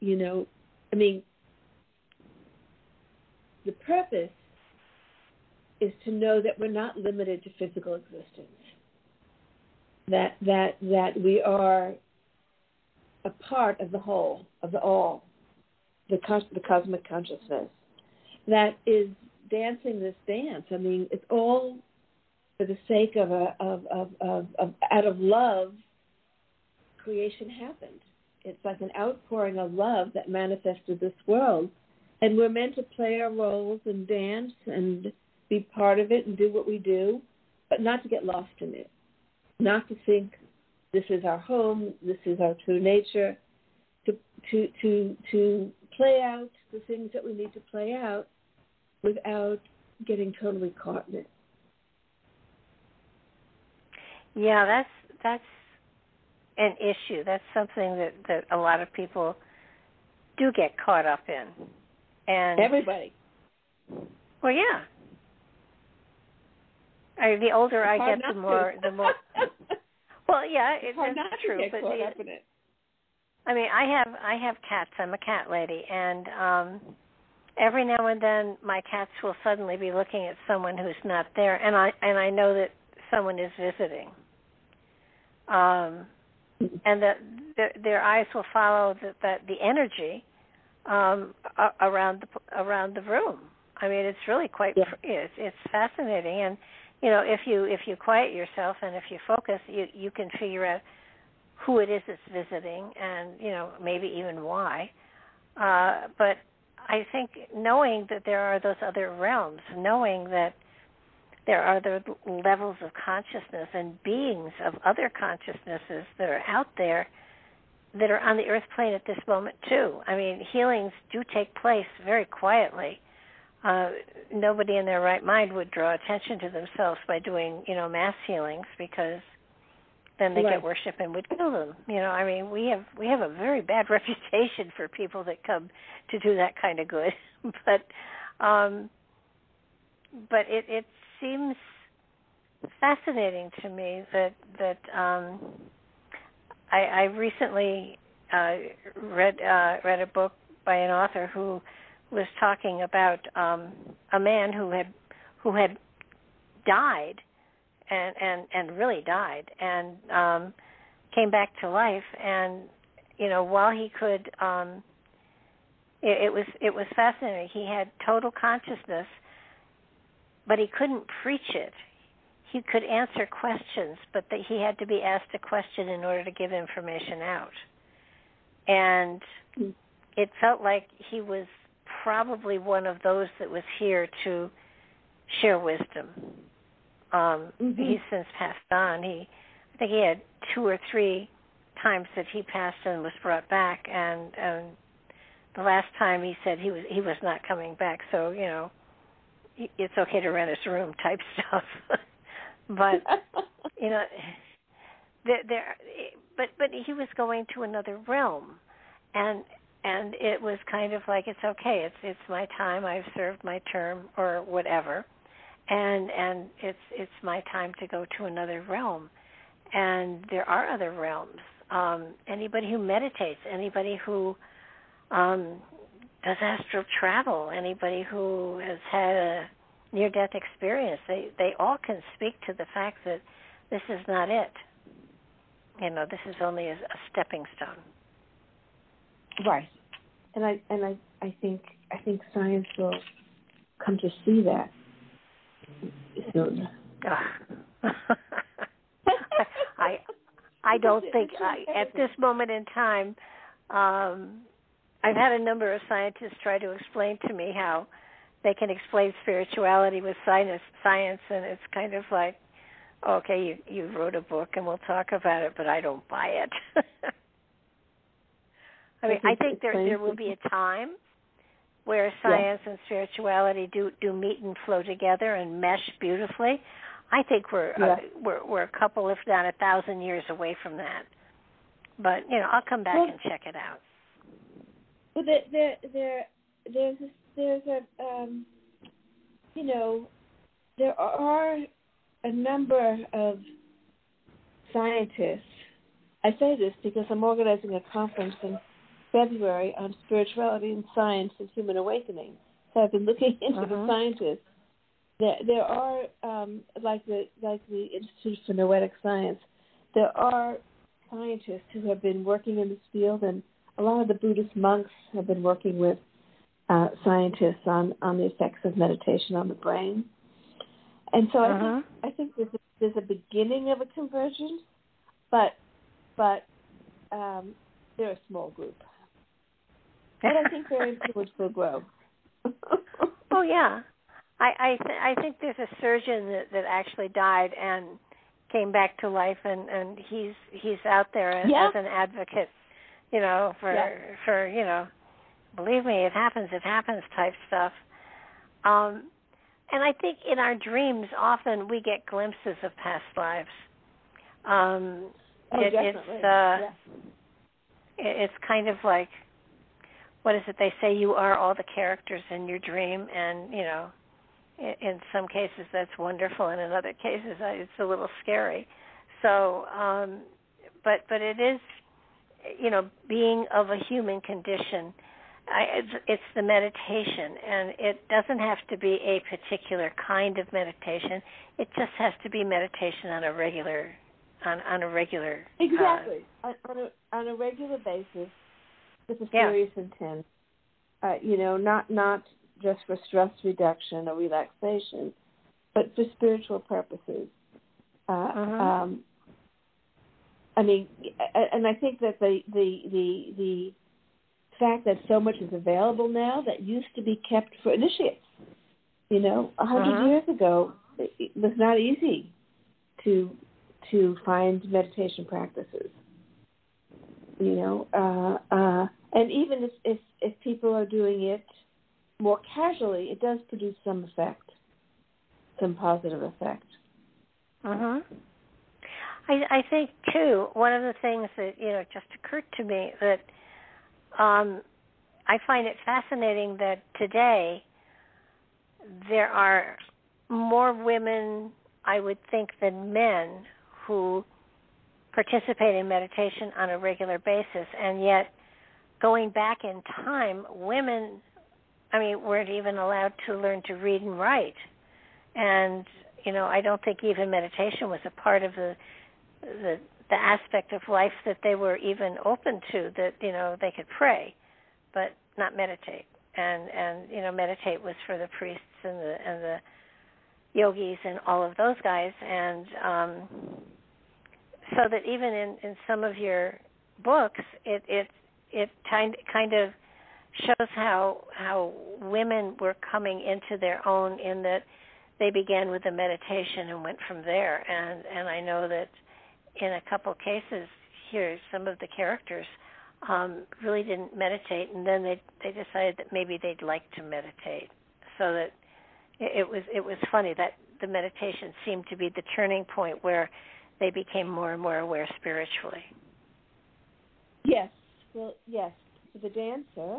you know, I mean, the purpose is to know that we're not limited to physical existence. That that that we are a part of the whole, of the all, the cos- the cosmic consciousness that is dancing this dance. I mean, it's all for the sake of a of of, of, of out of love, creation happened. It's like an outpouring of love that manifested this world, and we're meant to play our roles and dance and be part of it and do what we do, but not to get lost in it. Not to think this is our home, this is our true nature, to to to to play out the things that we need to play out without getting totally caught in it. Yeah, that's that's an issue. That's something that, that a lot of people do get caught up in. And everybody. Well, yeah. I, the older I get, the more, the more. Well, yeah, it's true. But the, I mean, I have I have cats. I'm a cat lady, and um, every now and then, my cats will suddenly be looking at someone who's not there, and I and I know that someone is visiting. Um, and that the, their eyes will follow the, the, the energy um, around the around the room. I mean, it's really quite yeah. it's it's fascinating. And you know, if you if you quiet yourself and if you focus, you, you can figure out who it is that's visiting and, you know, maybe even why. Uh, but I think knowing that there are those other realms, knowing that there are the levels of consciousness and beings of other consciousnesses that are out there that are on the earth plane at this moment too. I mean, healings do take place very quietly. Uh, nobody in their right mind would draw attention to themselves by doing, you know, mass healings, because then they right. get worship and would kill them. You know, I mean, we have we have a very bad reputation for people that come to do that kind of good, but um, but it, it seems fascinating to me that that um, I, I recently uh, read uh, read a book by an author who was talking about um, a man who had who had died and, and, and really died and um, came back to life. And, you know, while he could, um, it, it was it was fascinating. He had total consciousness, but he couldn't preach it. He could answer questions, but that he had to be asked a question in order to give information out. And it felt like he was probably one of those that was here to share wisdom. Um, mm-hmm. He's since passed on. He, I think he had two or three times that he passed and was brought back, and, and the last time he said he was he was not coming back. So, you know, it's okay to rent his room type stuff. But you know, there, there. But but he was going to another realm, and and it was kind of like, it's okay. It's it's my time. I've served my term or whatever, and and it's it's my time to go to another realm. And there are other realms. Um, anybody who meditates, anybody who um, does astral travel, anybody who has had a near-death experience, they, they all can speak to the fact that this is not it. You know, this is only a, a stepping stone. Right. And I and I, I think I think science will come to see that soon. I I don't think I, at this moment in time, um, I've had a number of scientists try to explain to me how they can explain spirituality with science, science, and it's kind of like, okay, you, you wrote a book and we'll talk about it, but I don't buy it. I mean, I think there there will be a time where science yeah. and spirituality do, do meet and flow together and mesh beautifully. I think we're, yeah. uh, we're we're a couple, if not a thousand years away from that. But, you know, I'll come back well, and check it out. Well, there, there, there, there's this There's a, um, you know, there are a number of scientists. I say this because I'm organizing a conference in February on spirituality and science and human awakening. So I've been looking into uh-huh. the scientists. There, there are, um, like the like the Institute for Noetic Science, there are scientists who have been working in this field, and a lot of the Buddhist monks have been working with Uh, scientists on, on the effects of meditation on the brain. And so uh-huh. I think, I think there's, there's a beginning of a convergence, but but um, they're a small group. And I think their influence will grow. Oh, yeah. I I, th- I think there's a surgeon that, that actually died and came back to life, and, and he's he's out there as, yeah. as an advocate, you know, for yeah. for, you know, believe me, it happens, it happens type stuff. Um, and I think in our dreams often we get glimpses of past lives. Um, oh, it, definitely. It's, uh, yeah. it, it's kind of like, what is it they say? You are all the characters in your dream. And, you know, in, in some cases that's wonderful, and in other cases it's a little scary. So, um, but, but it is, you know, being of a human condition. I, it's the meditation, and it doesn't have to be a particular kind of meditation. It just has to be meditation on a regular, on, on a regular exactly uh, on, on a on a regular basis with a serious yeah. intent. Uh, you know, not not just for stress reduction or relaxation, but for spiritual purposes. Uh, uh-huh. um, I mean, and I think that the the the, the fact that so much is available now that used to be kept for initiates. You know, a hundred uh-huh. years ago, it was not easy to to find meditation practices. You know, uh, uh, and even if, if if people are doing it more casually, it does produce some effect, some positive effect. Uh huh. I I think too. One of the things that, you know, just occurred to me that. Um, I find it fascinating that today there are more women, I would think, than men who participate in meditation on a regular basis. And yet, going back in time, women, I mean, weren't even allowed to learn to read and write. And, you know, I don't think even meditation was a part of the the, the aspect of life that they were even open to, that, you know, they could pray, but not meditate. And, and you know, meditate was for the priests and the and the yogis and all of those guys. And um, so that even in, in some of your books, it it it kind of shows how how women were coming into their own, in that they began with the meditation and went from there. And, and I know that in a couple cases here, some of the characters um, really didn't meditate, and then they they decided that maybe they'd like to meditate. So that it, it was it was funny that the meditation seemed to be the turning point where they became more and more aware spiritually. Yes, well, yes, for the dancer.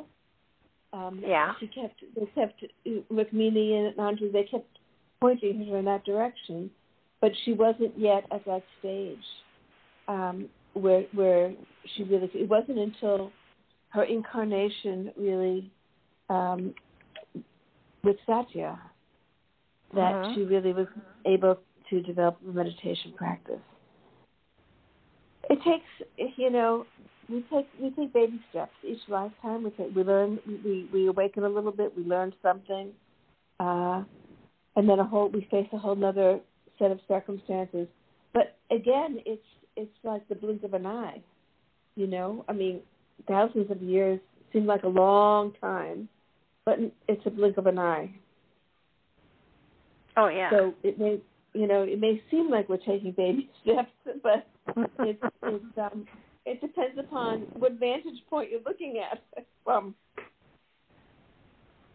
Um, yeah, she kept they kept Rukmini and Anjali. They kept pointing her in that direction, but she wasn't yet at that stage um, where where she really. It wasn't until her incarnation really um, with Satya that uh-huh. she really was able to develop a meditation practice. It takes, you know, we take we take baby steps each lifetime. We take, we learn, we, we awaken a little bit, we learn something, uh, and then a whole we face a whole other set of circumstances. But again, it's it's like the blink of an eye, you know. I mean, thousands of years seem like a long time, but it's a blink of an eye. Oh yeah. So it may. You know, it may seem like we're taking baby steps, but it's, it's, um, it depends upon what vantage point you're looking at from.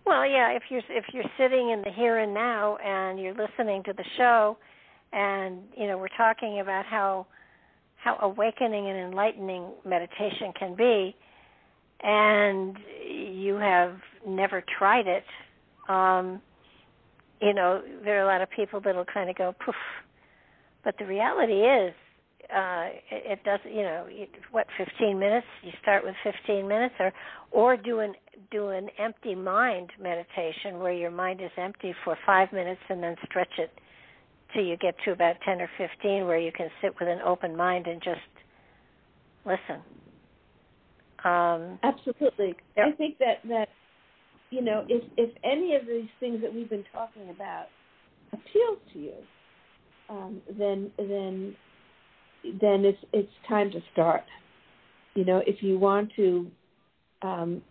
Well, yeah, if you're if you're sitting in the here and now and you're listening to the show, and you know we're talking about how how awakening and enlightening meditation can be, and you have never tried it. Um, You know, there are a lot of people that'll kind of go poof, but the reality is, uh, it, it doesn't. You know, it, what fifteen minutes? You start with fifteen minutes, or or do an do an empty mind meditation where your mind is empty for five minutes, and then stretch it till you get to about ten or fifteen, where you can sit with an open mind and just listen. Um, Absolutely, there, I think that that. You know, if, if any of these things that we've been talking about appeals to you, um, then then then it's it's time to start. You know, if you want to um,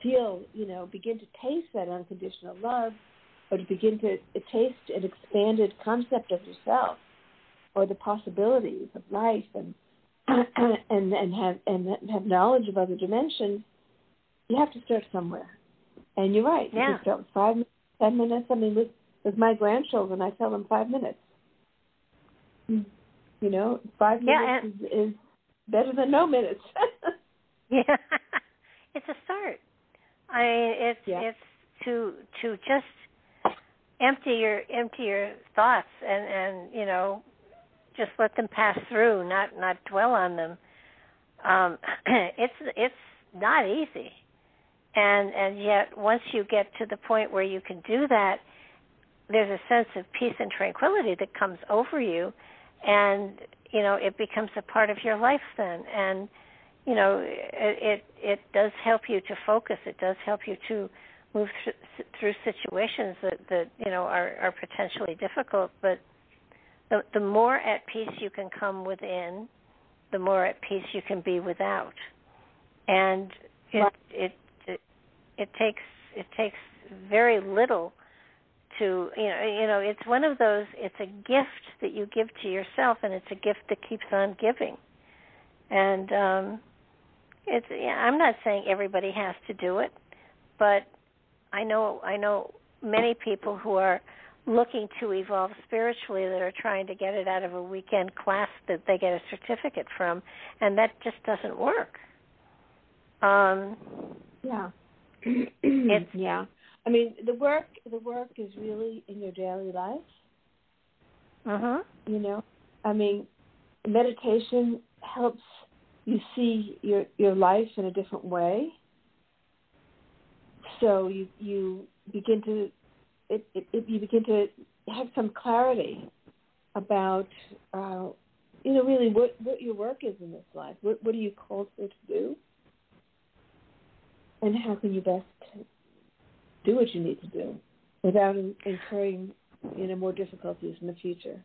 feel, you know, begin to taste that unconditional love, or to begin to taste an expanded concept of yourself, or the possibilities of life, and and and have and have knowledge of other dimensions, you have to start somewhere. And you're right. Yeah. You can start with five minutes, ten minutes. I mean, with, with my grandchildren, I tell them five minutes. You know, five yeah, minutes is, is better than no minutes. Yeah, it's a start. I mean, it's yeah. it's to to just empty your empty your thoughts and, and you know, just let them pass through, not not dwell on them. Um, it's it's not easy. And and yet, once you get to the point where you can do that, there's a sense of peace and tranquility that comes over you, and you know it becomes a part of your life then. And you know it it, it does help you to focus. It does help you to move th- through situations that, that you know are, are potentially difficult. But the the more at peace you can come within, the more at peace you can be without. And it it. It takes it takes very little to you know you know it's one of those it's a gift that you give to yourself, and it's a gift that keeps on giving. And um, it's I'm not saying everybody has to do it, but I know I know many people who are looking to evolve spiritually that are trying to get it out of a weekend class that they get a certificate from, and that just doesn't work. Um, yeah. It's, yeah, I mean the work. The work is really in your daily life. Uh huh. You know, I mean, meditation helps you see your your life in a different way. So you you begin to it, it, it you begin to have some clarity about, uh, you know, really what, what your work is in this life. What, what are you called here to do? And how can you best do what you need to do without incurring, you know, more difficulties in the future?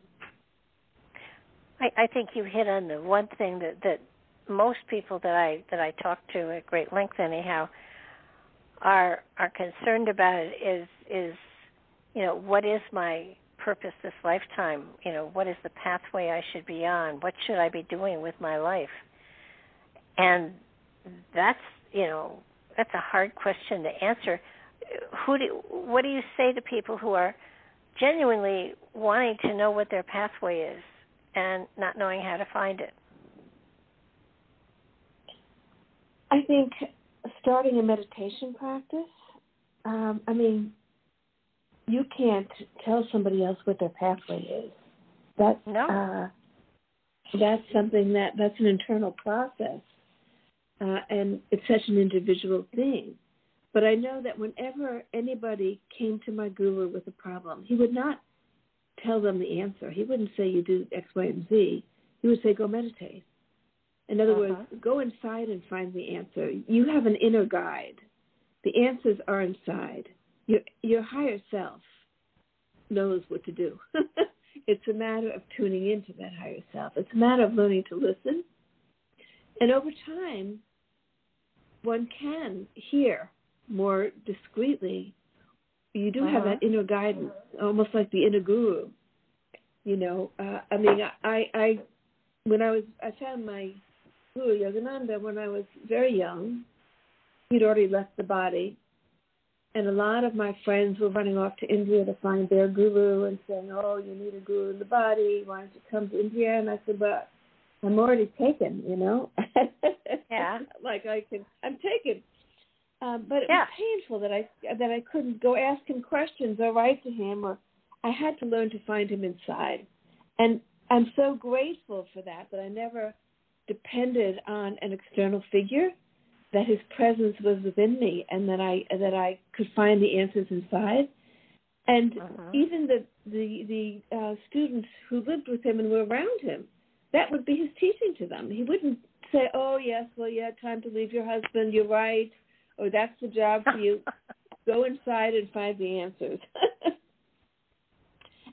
I, I think you hit on the one thing that, that most people that I that I talk to at great length, anyhow, are are concerned about it is is you know, what is my purpose this lifetime? You know, what is the pathway I should be on? What should I be doing with my life? And that's you know that's a hard question to answer. Who do what do you say to people who are genuinely wanting to know what their pathway is and not knowing how to find it? I think starting a meditation practice, um, I mean, you can't tell somebody else what their pathway is. That's, no. Uh, that's something that, that's an internal process, uh, and it's such an individual thing. But I know that whenever anybody came to my guru with a problem, he would not tell them the answer. He wouldn't say you do X, Y, and Z. He would say go meditate. In other uh-huh. words, go inside and find the answer. You have an inner guide. The answers are inside. Your, your higher self knows what to do. It's a matter of tuning into that higher self. It's a matter of learning to listen. And over time, one can hear more discreetly. You do uh-huh. have that inner guidance, almost like the inner guru. You know, uh, I mean, I, I, when I was, I found my guru Yogananda when I was very young. He'd already left the body. And a lot of my friends were running off to India to find their guru and saying, oh, you need a guru in the body. Why don't you come to India? And I said, but I'm already taken, you know. Yeah. Like I can, I'm taken. Um, but it yeah. was painful that I that I couldn't go ask him questions or write to him. Or I had to learn to find him inside. And I'm so grateful for that, that I never depended on an external figure, that his presence was within me and that I that I could find the answers inside. And uh-huh. even the the, the uh, students who lived with him and were around him, that would be his teaching to them. He wouldn't say, oh, yes, well, yeah, time to leave your husband, you're right, or that's the job for you. Go inside and find the answers.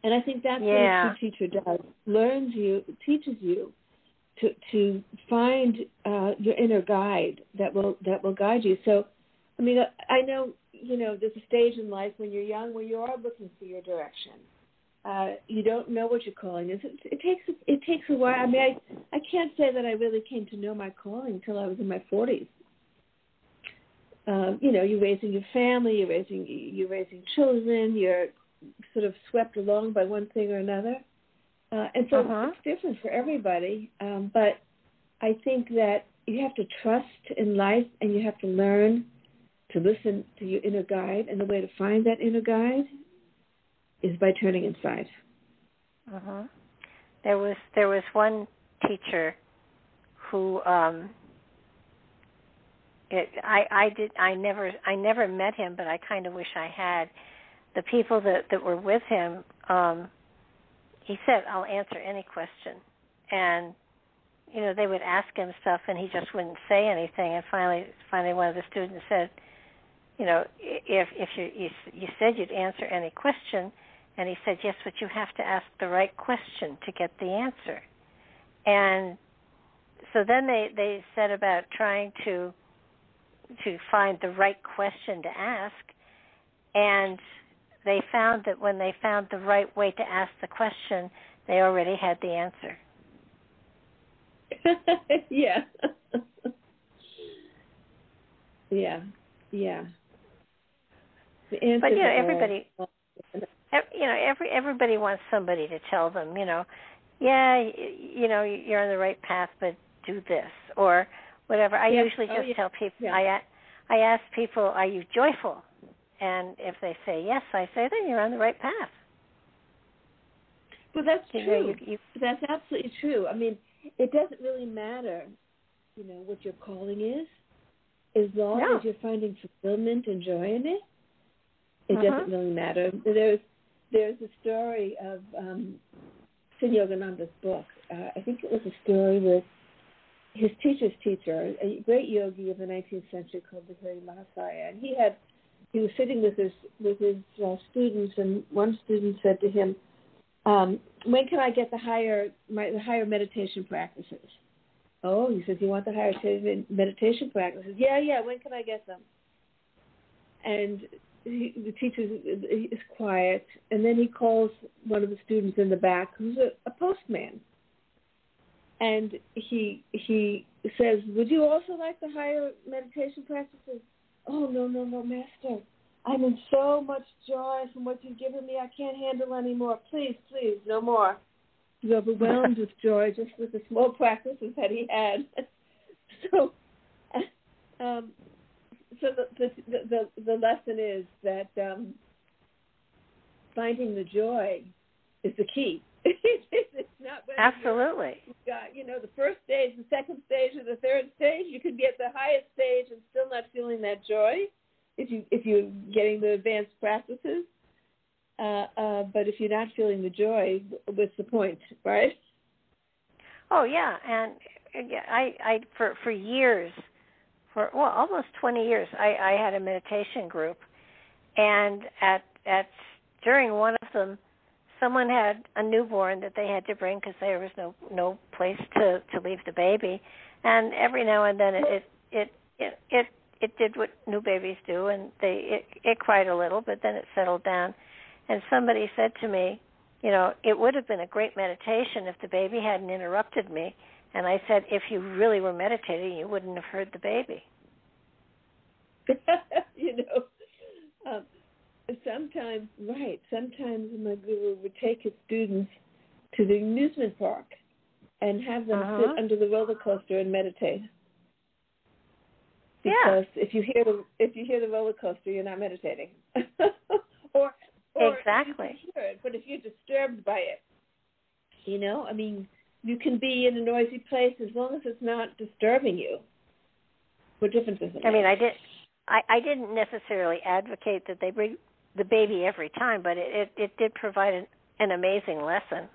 And I think that's yeah. what a teacher does, learns you, teaches you to to find uh, your inner guide that will that will guide you. So, I mean, I know, you know, there's a stage in life when you're young where you are looking for your direction. Uh, you don't know what your calling is. It, it takes it takes a while. I mean, I, I can't say that I really came to know my calling until I was in my forties. Uh, you know, you're raising your family, you're raising you're raising children, you're sort of swept along by one thing or another. Uh, and so uh-huh. it's different for everybody. Um, but I think that you have to trust in life and you have to learn to listen to your inner guide. And the way to find that inner guide is by turning inside. Uh-huh. There was there was one teacher who um, it, I I did I never I never met him, but I kind of wish I had. The people that, that were with him, um, he said, I'll answer any question. And, you know, they would ask him stuff, and he just wouldn't say anything. And finally finally, one of the students said, you know, if if you you, you said you'd answer any question, and he said, yes, but you have to ask the right question to get the answer. And so then they, they said about trying to to find the right question to ask, and they found that when they found the right way to ask the question, they already had the answer. yeah. yeah. Yeah. The answer but, you know, everybody, you know, every, everybody wants somebody to tell them, you know, yeah, you know, you're on the right path, but do this or whatever. I yeah. usually just oh, yeah. tell people, yeah. I, I ask people, are you joyful? And if they say yes, I say, then you're on the right path. Well, that's you true. Know, you, you, that's absolutely true. I mean, it doesn't really matter, you know, what your calling is, as long no. as you're finding fulfillment and joy in it. It uh-huh. doesn't really matter. There's there's a story of um, Sri Yogananda's book. Uh, I think it was a story with his teacher's teacher, a great yogi of the nineteenth century called Lahiri Mahasaya, and he had he was sitting with his with his uh, students, and one student said to him, um, "When can I get the higher my the higher meditation practices?" "Oh," he says, "you want the higher t- meditation practices?" "Yeah, yeah. When can I get them?" And he, the teacher is quiet, and then he calls one of the students in the back, who's a, a postman. And he he says, "Would you also like the higher meditation practices?" "Oh, no, no, no, Master. I'm in so much joy from what you've given me. I can't handle any more. Please, please, no more." He was overwhelmed with joy just with the small practices that he had. so um, so the, the, the, the lesson is that um, finding the joy is the key. It's not absolutely. Got, you know, the first stage, the second stage, or the third stage. You could be at the highest stage and still not feeling that joy if you if you're getting the advanced practices. Uh, uh, but if you're not feeling the joy, what's the point, right? Oh yeah, and I I for for years, for well almost twenty years, I, I had a meditation group, and at at during one of them, someone had a newborn that they had to bring because there was no, no place to, to leave the baby, and every now and then it it it it, it, it did what new babies do, and they it, it cried a little, but then it settled down. And somebody said to me, you know, it would have been a great meditation if the baby hadn't interrupted me. And I said, if you really were meditating, you wouldn't have heard the baby. you know. Um. Sometimes, right, sometimes my guru would take his students to the amusement park and have them uh-huh. sit under the roller coaster and meditate. Because yeah. if you hear the if you hear the roller coaster, you're not meditating. or, or exactly. You hear it, but if you're disturbed by it, you know, I mean, you can be in a noisy place as long as it's not disturbing you. What difference is it? I mean, I did. I, I didn't necessarily advocate that they bring the baby every time, but it, it, it did provide an, an amazing lesson.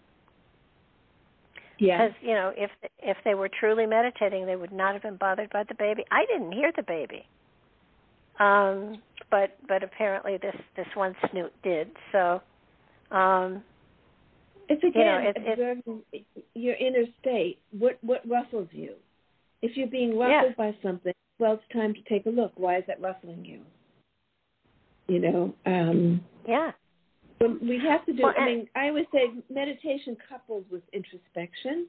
Yeah. Because, you know, if if they were truly meditating, they would not have been bothered by the baby. I didn't hear the baby. Um, but but apparently this, this one snoot did. So, um, it's again, you know, it, observing it, your inner state, what, what ruffles you. If you're being ruffled yeah. by something, well, it's time to take a look. Why is that ruffling you? You know? Um, yeah. We have to do, well, I mean, I would say meditation coupled with introspection.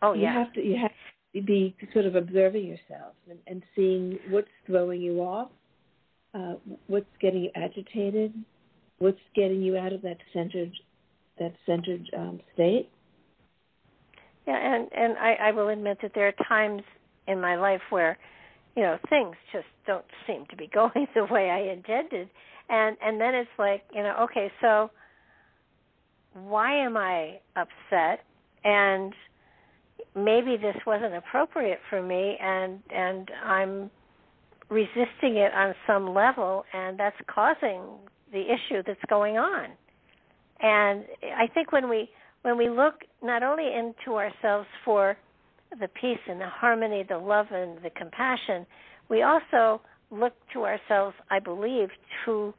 Oh, yeah. You have to, you have to be sort of observing yourself and, and seeing what's throwing you off, uh, what's getting you agitated, what's getting you out of that centered, that centered um, state. Yeah, and, and I, I will admit that there are times in my life where, you know, things just don't seem to be going the way I intended. And and then it's like, you know, okay, so why am I upset? And maybe this wasn't appropriate for me, and and I'm resisting it on some level, and that's causing the issue that's going on. And I think when we when we look not only into ourselves for the peace and the harmony, the love and the compassion, we also look to ourselves, I believe, to,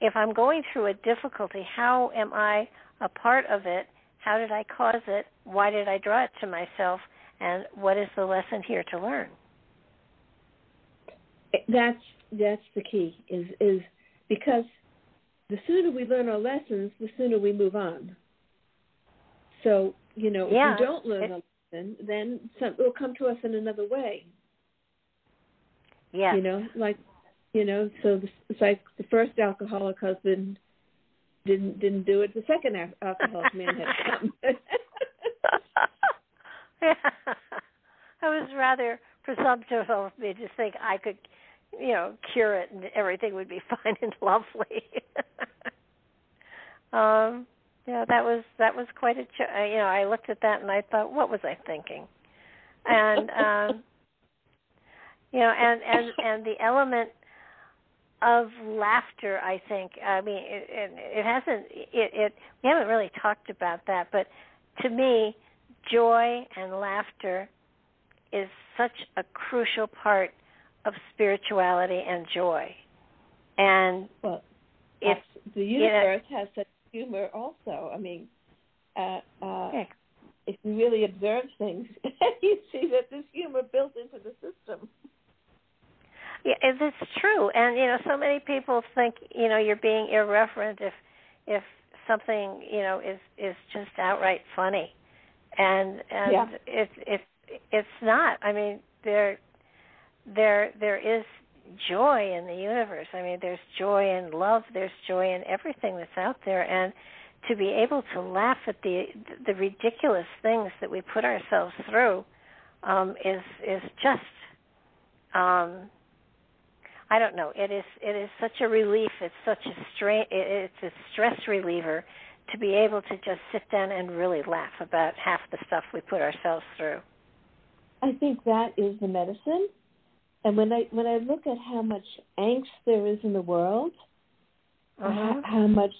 if I'm going through a difficulty, how am I a part of it? How did I cause it? Why did I draw it to myself? And what is the lesson here to learn? That's that's the key, is is because the sooner we learn our lessons, the sooner we move on. So, you know, yeah, if you don't learn a lesson, then some, it'll come to us in another way. Yeah. You know, like, you know, so the, it's like the first alcoholic husband didn't didn't do it. The second alcoholic man had come. Yeah. I was rather presumptive of me to think I could, you know, cure it and everything would be fine and lovely. um. Yeah, that was that was quite a, you know, I looked at that and I thought, what was I thinking? And um, you know, and, and, and the element of laughter, I think. I mean, it, it, it hasn't, it, it, we haven't really talked about that, but to me, joy and laughter is such a crucial part of spirituality and joy. And well, it's, the universe you know, has such humor also. I mean, uh, uh, yeah. if you really observe things, you see that there's humor built into the system. Yeah, it's true. And, you know, so many people think, you know, you're being irreverent if if something, you know, is, is just outright funny. And and yeah. it, it, it's not. I mean, there there there is joy in the universe. I mean, there's joy in love. There's joy in everything that's out there. And to be able to laugh at the the ridiculous things that we put ourselves through um, is is just... Um, I don't know. It is it is such a relief. It's such a stra- It's a stress reliever to be able to just sit down and really laugh about half the stuff we put ourselves through. I think that is the medicine. And when I when I look at how much angst there is in the world, uh-huh. how, how much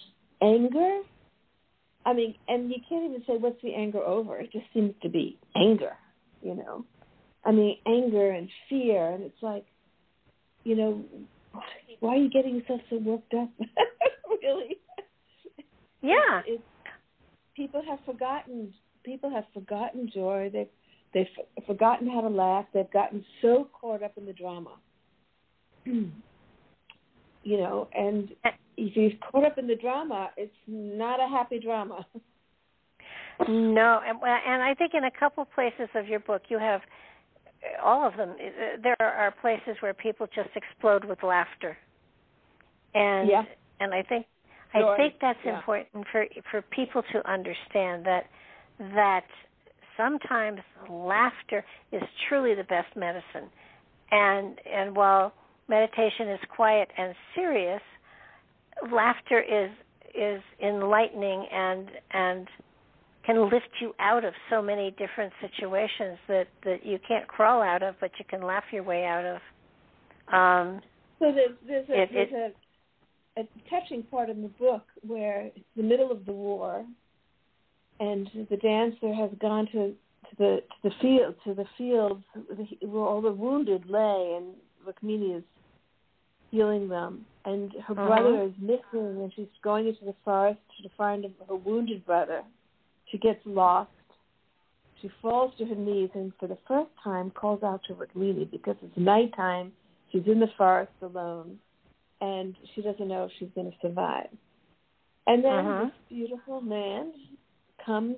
anger, I mean, and you can't even say what's the anger over. It just seems to be anger, you know. I mean, anger and fear, and it's like, you know, why are you getting yourself so worked up? Really? Yeah. It, it, people have forgotten. People have forgotten joy. They've they've forgotten how to laugh. They've gotten so caught up in the drama. You know, and if you're caught up in the drama, it's not a happy drama. No, and, and I think in a couple places of your book, you have. All of them. There are places where people just explode with laughter, and yeah. and I think Joy. I think that's yeah. important for for people to understand that that sometimes laughter is truly the best medicine, and and while meditation is quiet and serious, laughter is is enlightening and and. can lift you out of so many different situations that, that you can't crawl out of, but you can laugh your way out of. Um, so there's, there's, a, it, there's it, a, a touching part in the book where it's the middle of the war, and the dancer has gone to, to the to the field to the fields where all the wounded lay, and Rukmini is healing them, and her uh-huh. brother is missing, and she's going into the forest to find her wounded brother. She gets lost. She falls to her knees and for the first time calls out to Rukmini because it's nighttime. She's in the forest alone and she doesn't know if she's going to survive. And then uh-huh. this beautiful man comes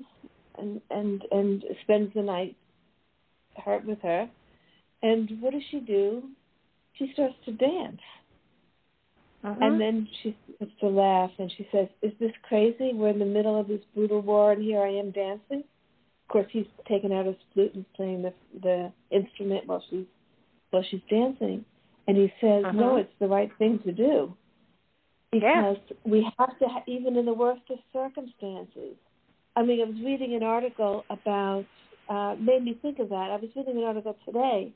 and, and, and spends the night hurt with her. And what does she do? She starts to dance. Uh-huh. And then she starts to laugh, and she says, is this crazy? We're in the middle of this brutal war, and here I am dancing. Of course, he's taken out his flute and playing the the instrument while she's, while she's dancing. And he says, uh-huh. no, it's the right thing to do. Because yeah. we have to, ha- even in the worst of circumstances. I mean, I was reading an article about, uh, made me think of that. I was reading an article today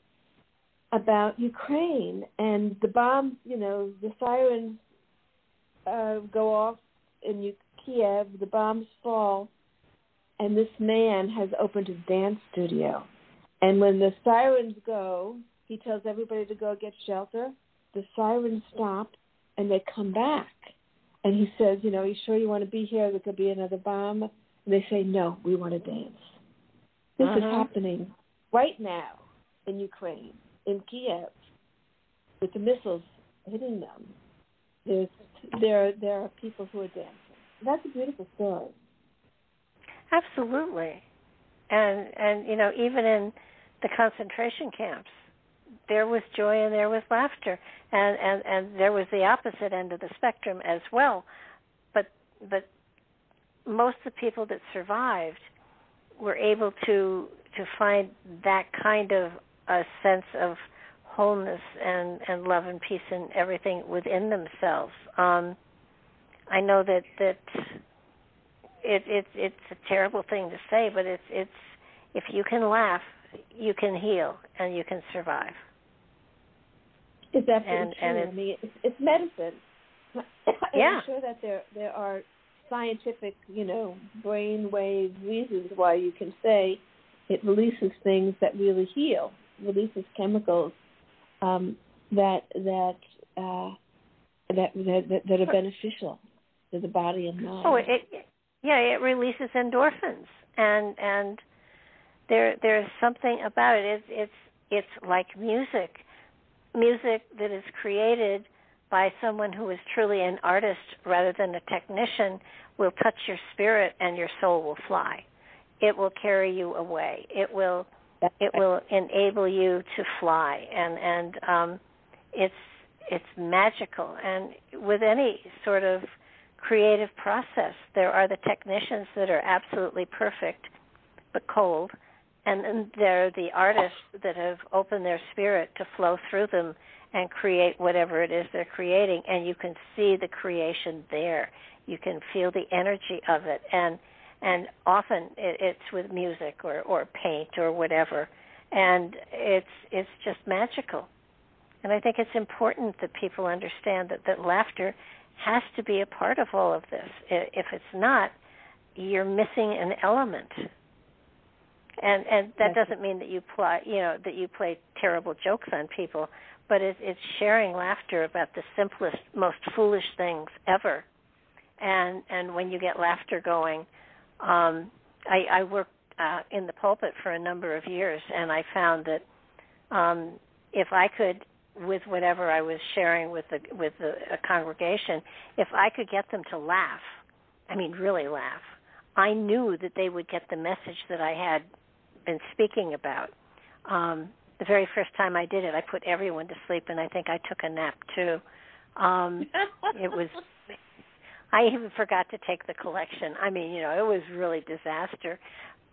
about Ukraine and the bombs, you know, the sirens uh, go off in Kiev, the bombs fall, and this man has opened his dance studio. And when the sirens go, he tells everybody to go get shelter. The sirens stop, and they come back. And he says, you know, are you sure you want to be here? There could be another bomb. And they say, no, we want to dance. This uh-huh. is happening right now in Ukraine. In Kiev, with the missiles hitting them, there's, there there are people who are dancing. That's a beautiful story. Absolutely, and and you know even in the concentration camps, there was joy and there was laughter, and, and, and there was the opposite end of the spectrum as well. But but most of the people that survived were able to to find that kind of a sense of wholeness and, and love and peace and everything within themselves. Um, I know that, that it, it, it's a terrible thing to say, but it's it's if you can laugh, you can heal and you can survive. Is that and, true? And it's, I mean, it's, it's medicine. Yeah. I'm sure that there there are scientific, you know, brainwave reasons why you can say it releases things that really heal, releases chemicals um, that that, uh, that that that are beneficial to the body and mind. Oh, it, it yeah, it releases endorphins, and and there there's something about it. It's it's it's like music, music that is created by someone who is truly an artist rather than a technician, will touch your spirit and your soul will fly. It will carry you away. It will it will enable you to fly. And, and um, it's it's magical. And with any sort of creative process, there are the technicians that are absolutely perfect but cold, and then there are the artists that have opened their spirit to flow through them and create whatever it is they're creating, and you can see the creation there. You can feel the energy of it, and and often it, it's with music or, or paint or whatever, and it's it's just magical. And I think it's important that people understand that, that laughter has to be a part of all of this. If it's not, you're missing an element. And and that doesn't mean that you play, you know, that you play terrible jokes on people. But it, it's sharing laughter about the simplest, most foolish things ever. And and when you get laughter going, um, I, I worked uh, in the pulpit for a number of years, and I found that um, if I could, with whatever I was sharing with the with the, a congregation, if I could get them to laugh, I mean really laugh, I knew that they would get the message that I had been speaking about. Um, The very first time I did it, I put everyone to sleep, and I think I took a nap, too. Um, it was, I even forgot to take the collection. I mean, you know, it was really disaster.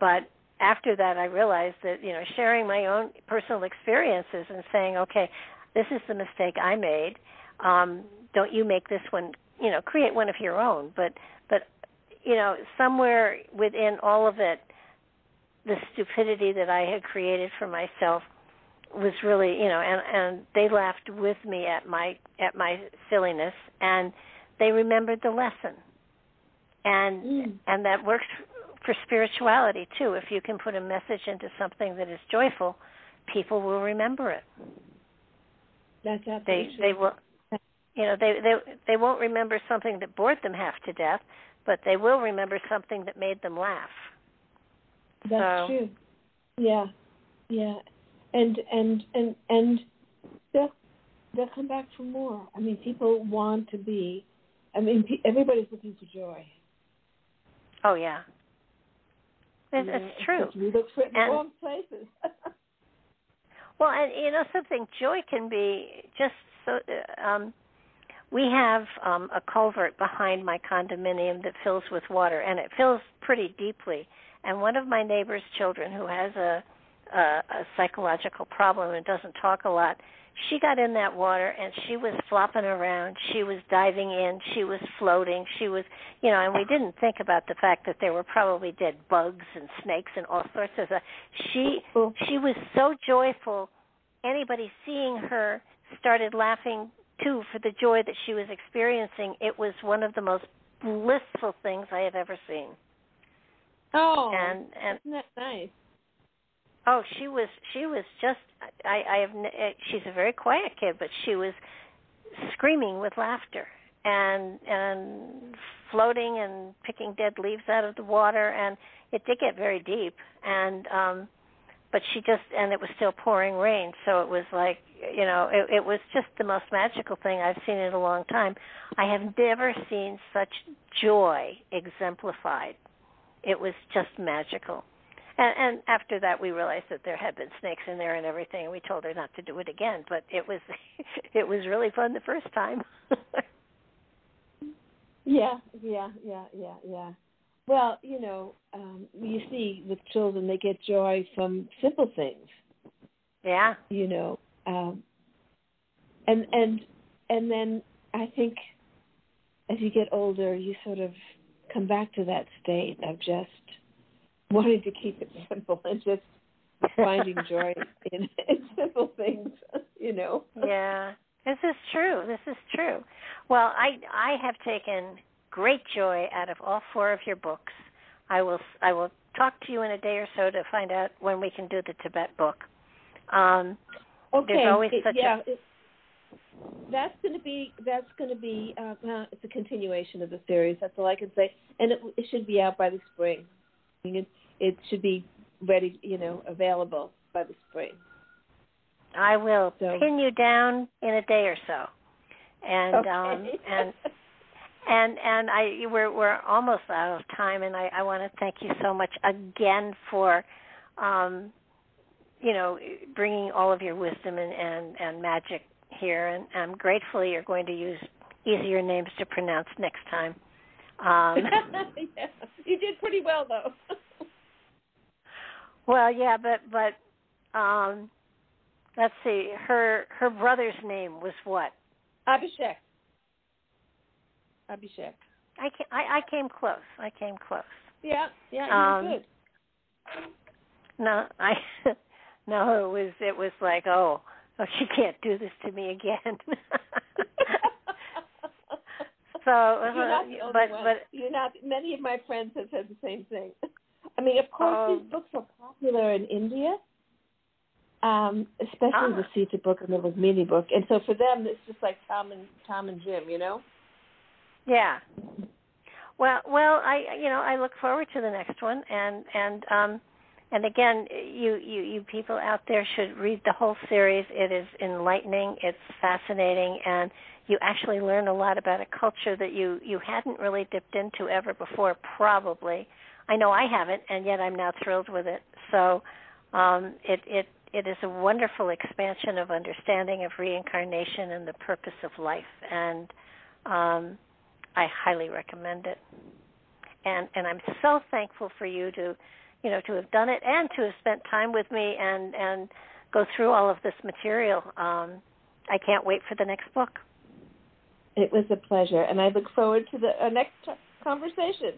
But after that, I realized that, you know, sharing my own personal experiences and saying, okay, this is the mistake I made. Um, don't you make this one, you know, create one of your own. But, but you know, somewhere within all of it, the stupidity that I had created for myself was really, you know, and, and they laughed with me at my at my silliness, and they remembered the lesson. And mm. and that works for spirituality, too. If you can put a message into something that is joyful, people will remember it. That's they, they will, you know, they, they, they won't remember something that bored them half to death, but they will remember something that made them laugh. That's so true. Yeah, yeah. And and and and they'll they'll come back for more. I mean, people want to be. I mean, everybody's looking for joy. Oh yeah, it's, you know, it's true. We look for it in and, wrong places. Well, and you know something, joy can be just so. Um, we have um, a culvert behind my condominium that fills with water, and it fills pretty deeply. And one of my neighbor's children, who has a Uh, a psychological problem and doesn't talk a lot, she got in that water and she was flopping around, she was diving in, she was floating, she was, you know, and we didn't think about the fact that there were probably dead bugs and snakes and all sorts of stuff. She, she was so joyful, anybody seeing her started laughing too for the joy that she was experiencing. It was one of the most blissful things I have ever seen. Oh, and, and, isn't that nice? Oh, she was she was just I, I have she's a very quiet kid, but she was screaming with laughter and and floating and picking dead leaves out of the water, and it did get very deep, and um, but she just and it was still pouring rain, so it was like, you know, it, it was just the most magical thing I've seen in a long time. I have never seen such joy exemplified. It was just magical. And, and after that, we realized that there had been snakes in there and everything, and we told her not to do it again. But it was it was really fun the first time. yeah, yeah, yeah, yeah, yeah. Well, you know, um, you see with children, they get joy from simple things. Yeah. You know, um, and and and then I think as you get older, you sort of come back to that state of just wanted to keep it simple and just finding joy in, in simple things, you know. Yeah, This is true. This is true. Well, I I have taken great joy out of all four of your books. I will I will talk to you in a day or so to find out when we can do the Tibet book. Um, okay. There's always such it, yeah. a... It, that's going to be that's going to be uh, well, it's a continuation of the series. That's all I can say. And it, it should be out by the spring. It, it should be ready, you know, available by the spring. I will so. pin you down in a day or so, and okay. um, and and and I we're we're almost out of time, and I, I want to thank you so much again for, um, you know, bringing all of your wisdom and, and, and magic here, and I'm grateful you're going to use easier names to pronounce next time. Um, yeah. You did pretty well though. Well, yeah, but but. Um, Let's see, her her brother's name was what? Abhishek. Abhishek. I, can, I, I came close. I came close. Yeah, yeah, you um, did. No, I, no, it was it was like, oh, oh, she can't do this to me again. So, you're not the only but one. but you're not. Many of my friends have said the same thing. I mean, of course, um, these books are popular in India. Um, especially ah. the Sita book and the Rukmini book. And so for them, it's just like Tom and Tom and Jim, you know? Yeah. Well, well, I, you know, I look forward to the next one. And, and, um, and again, you, you, you people out there should read the whole series. It is enlightening. It's fascinating. And you actually learn a lot about a culture that you, you hadn't really dipped into ever before, probably. I know I haven't, and yet I'm now thrilled with it. So um, it, it, It is a wonderful expansion of understanding of reincarnation and the purpose of life, and um, I highly recommend it. And and I'm so thankful for you to, you know, to have done it and to have spent time with me and, and go through all of this material. Um, I can't wait for the next book. It was a pleasure, and I look forward to the uh, next t- conversation.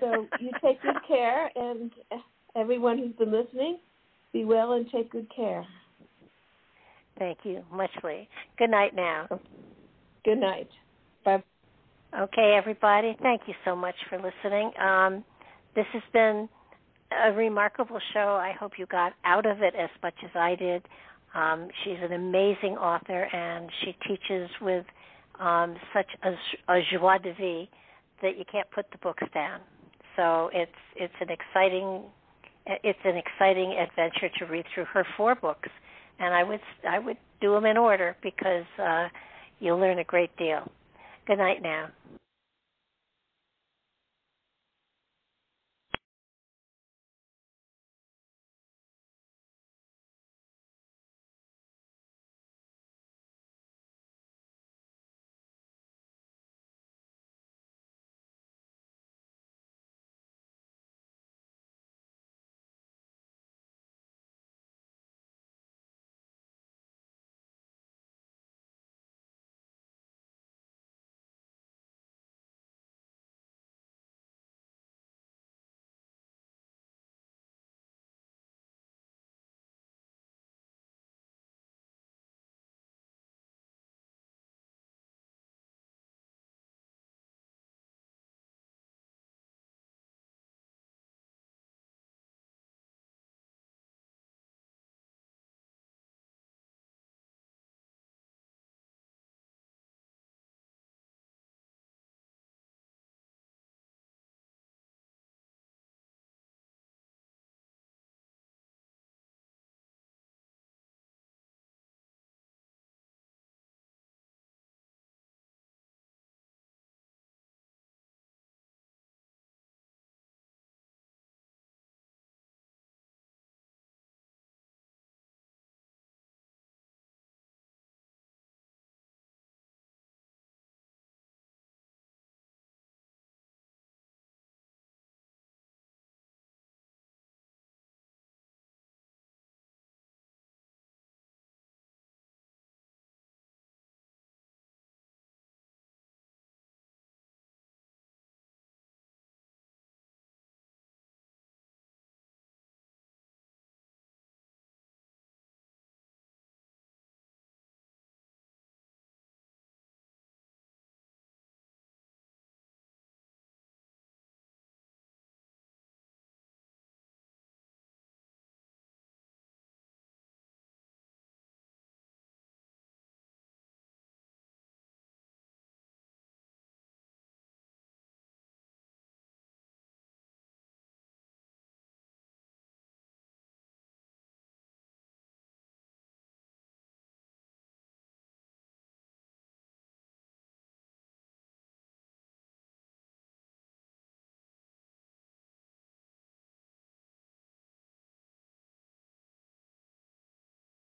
So you take good care, and everyone who's been listening, be well and take good care. Thank you muchly. Good night now. Good night. Bye. Okay, everybody. Thank you so much for listening. Um, this has been a remarkable show. I hope you got out of it as much as I did. Um, she's an amazing author, and she teaches with um, such a, a joie de vivre that you can't put the books down. So it's it's an exciting. It's an exciting adventure to read through her four books, and I would I would do them in order because uh, you'll learn a great deal. Good night now.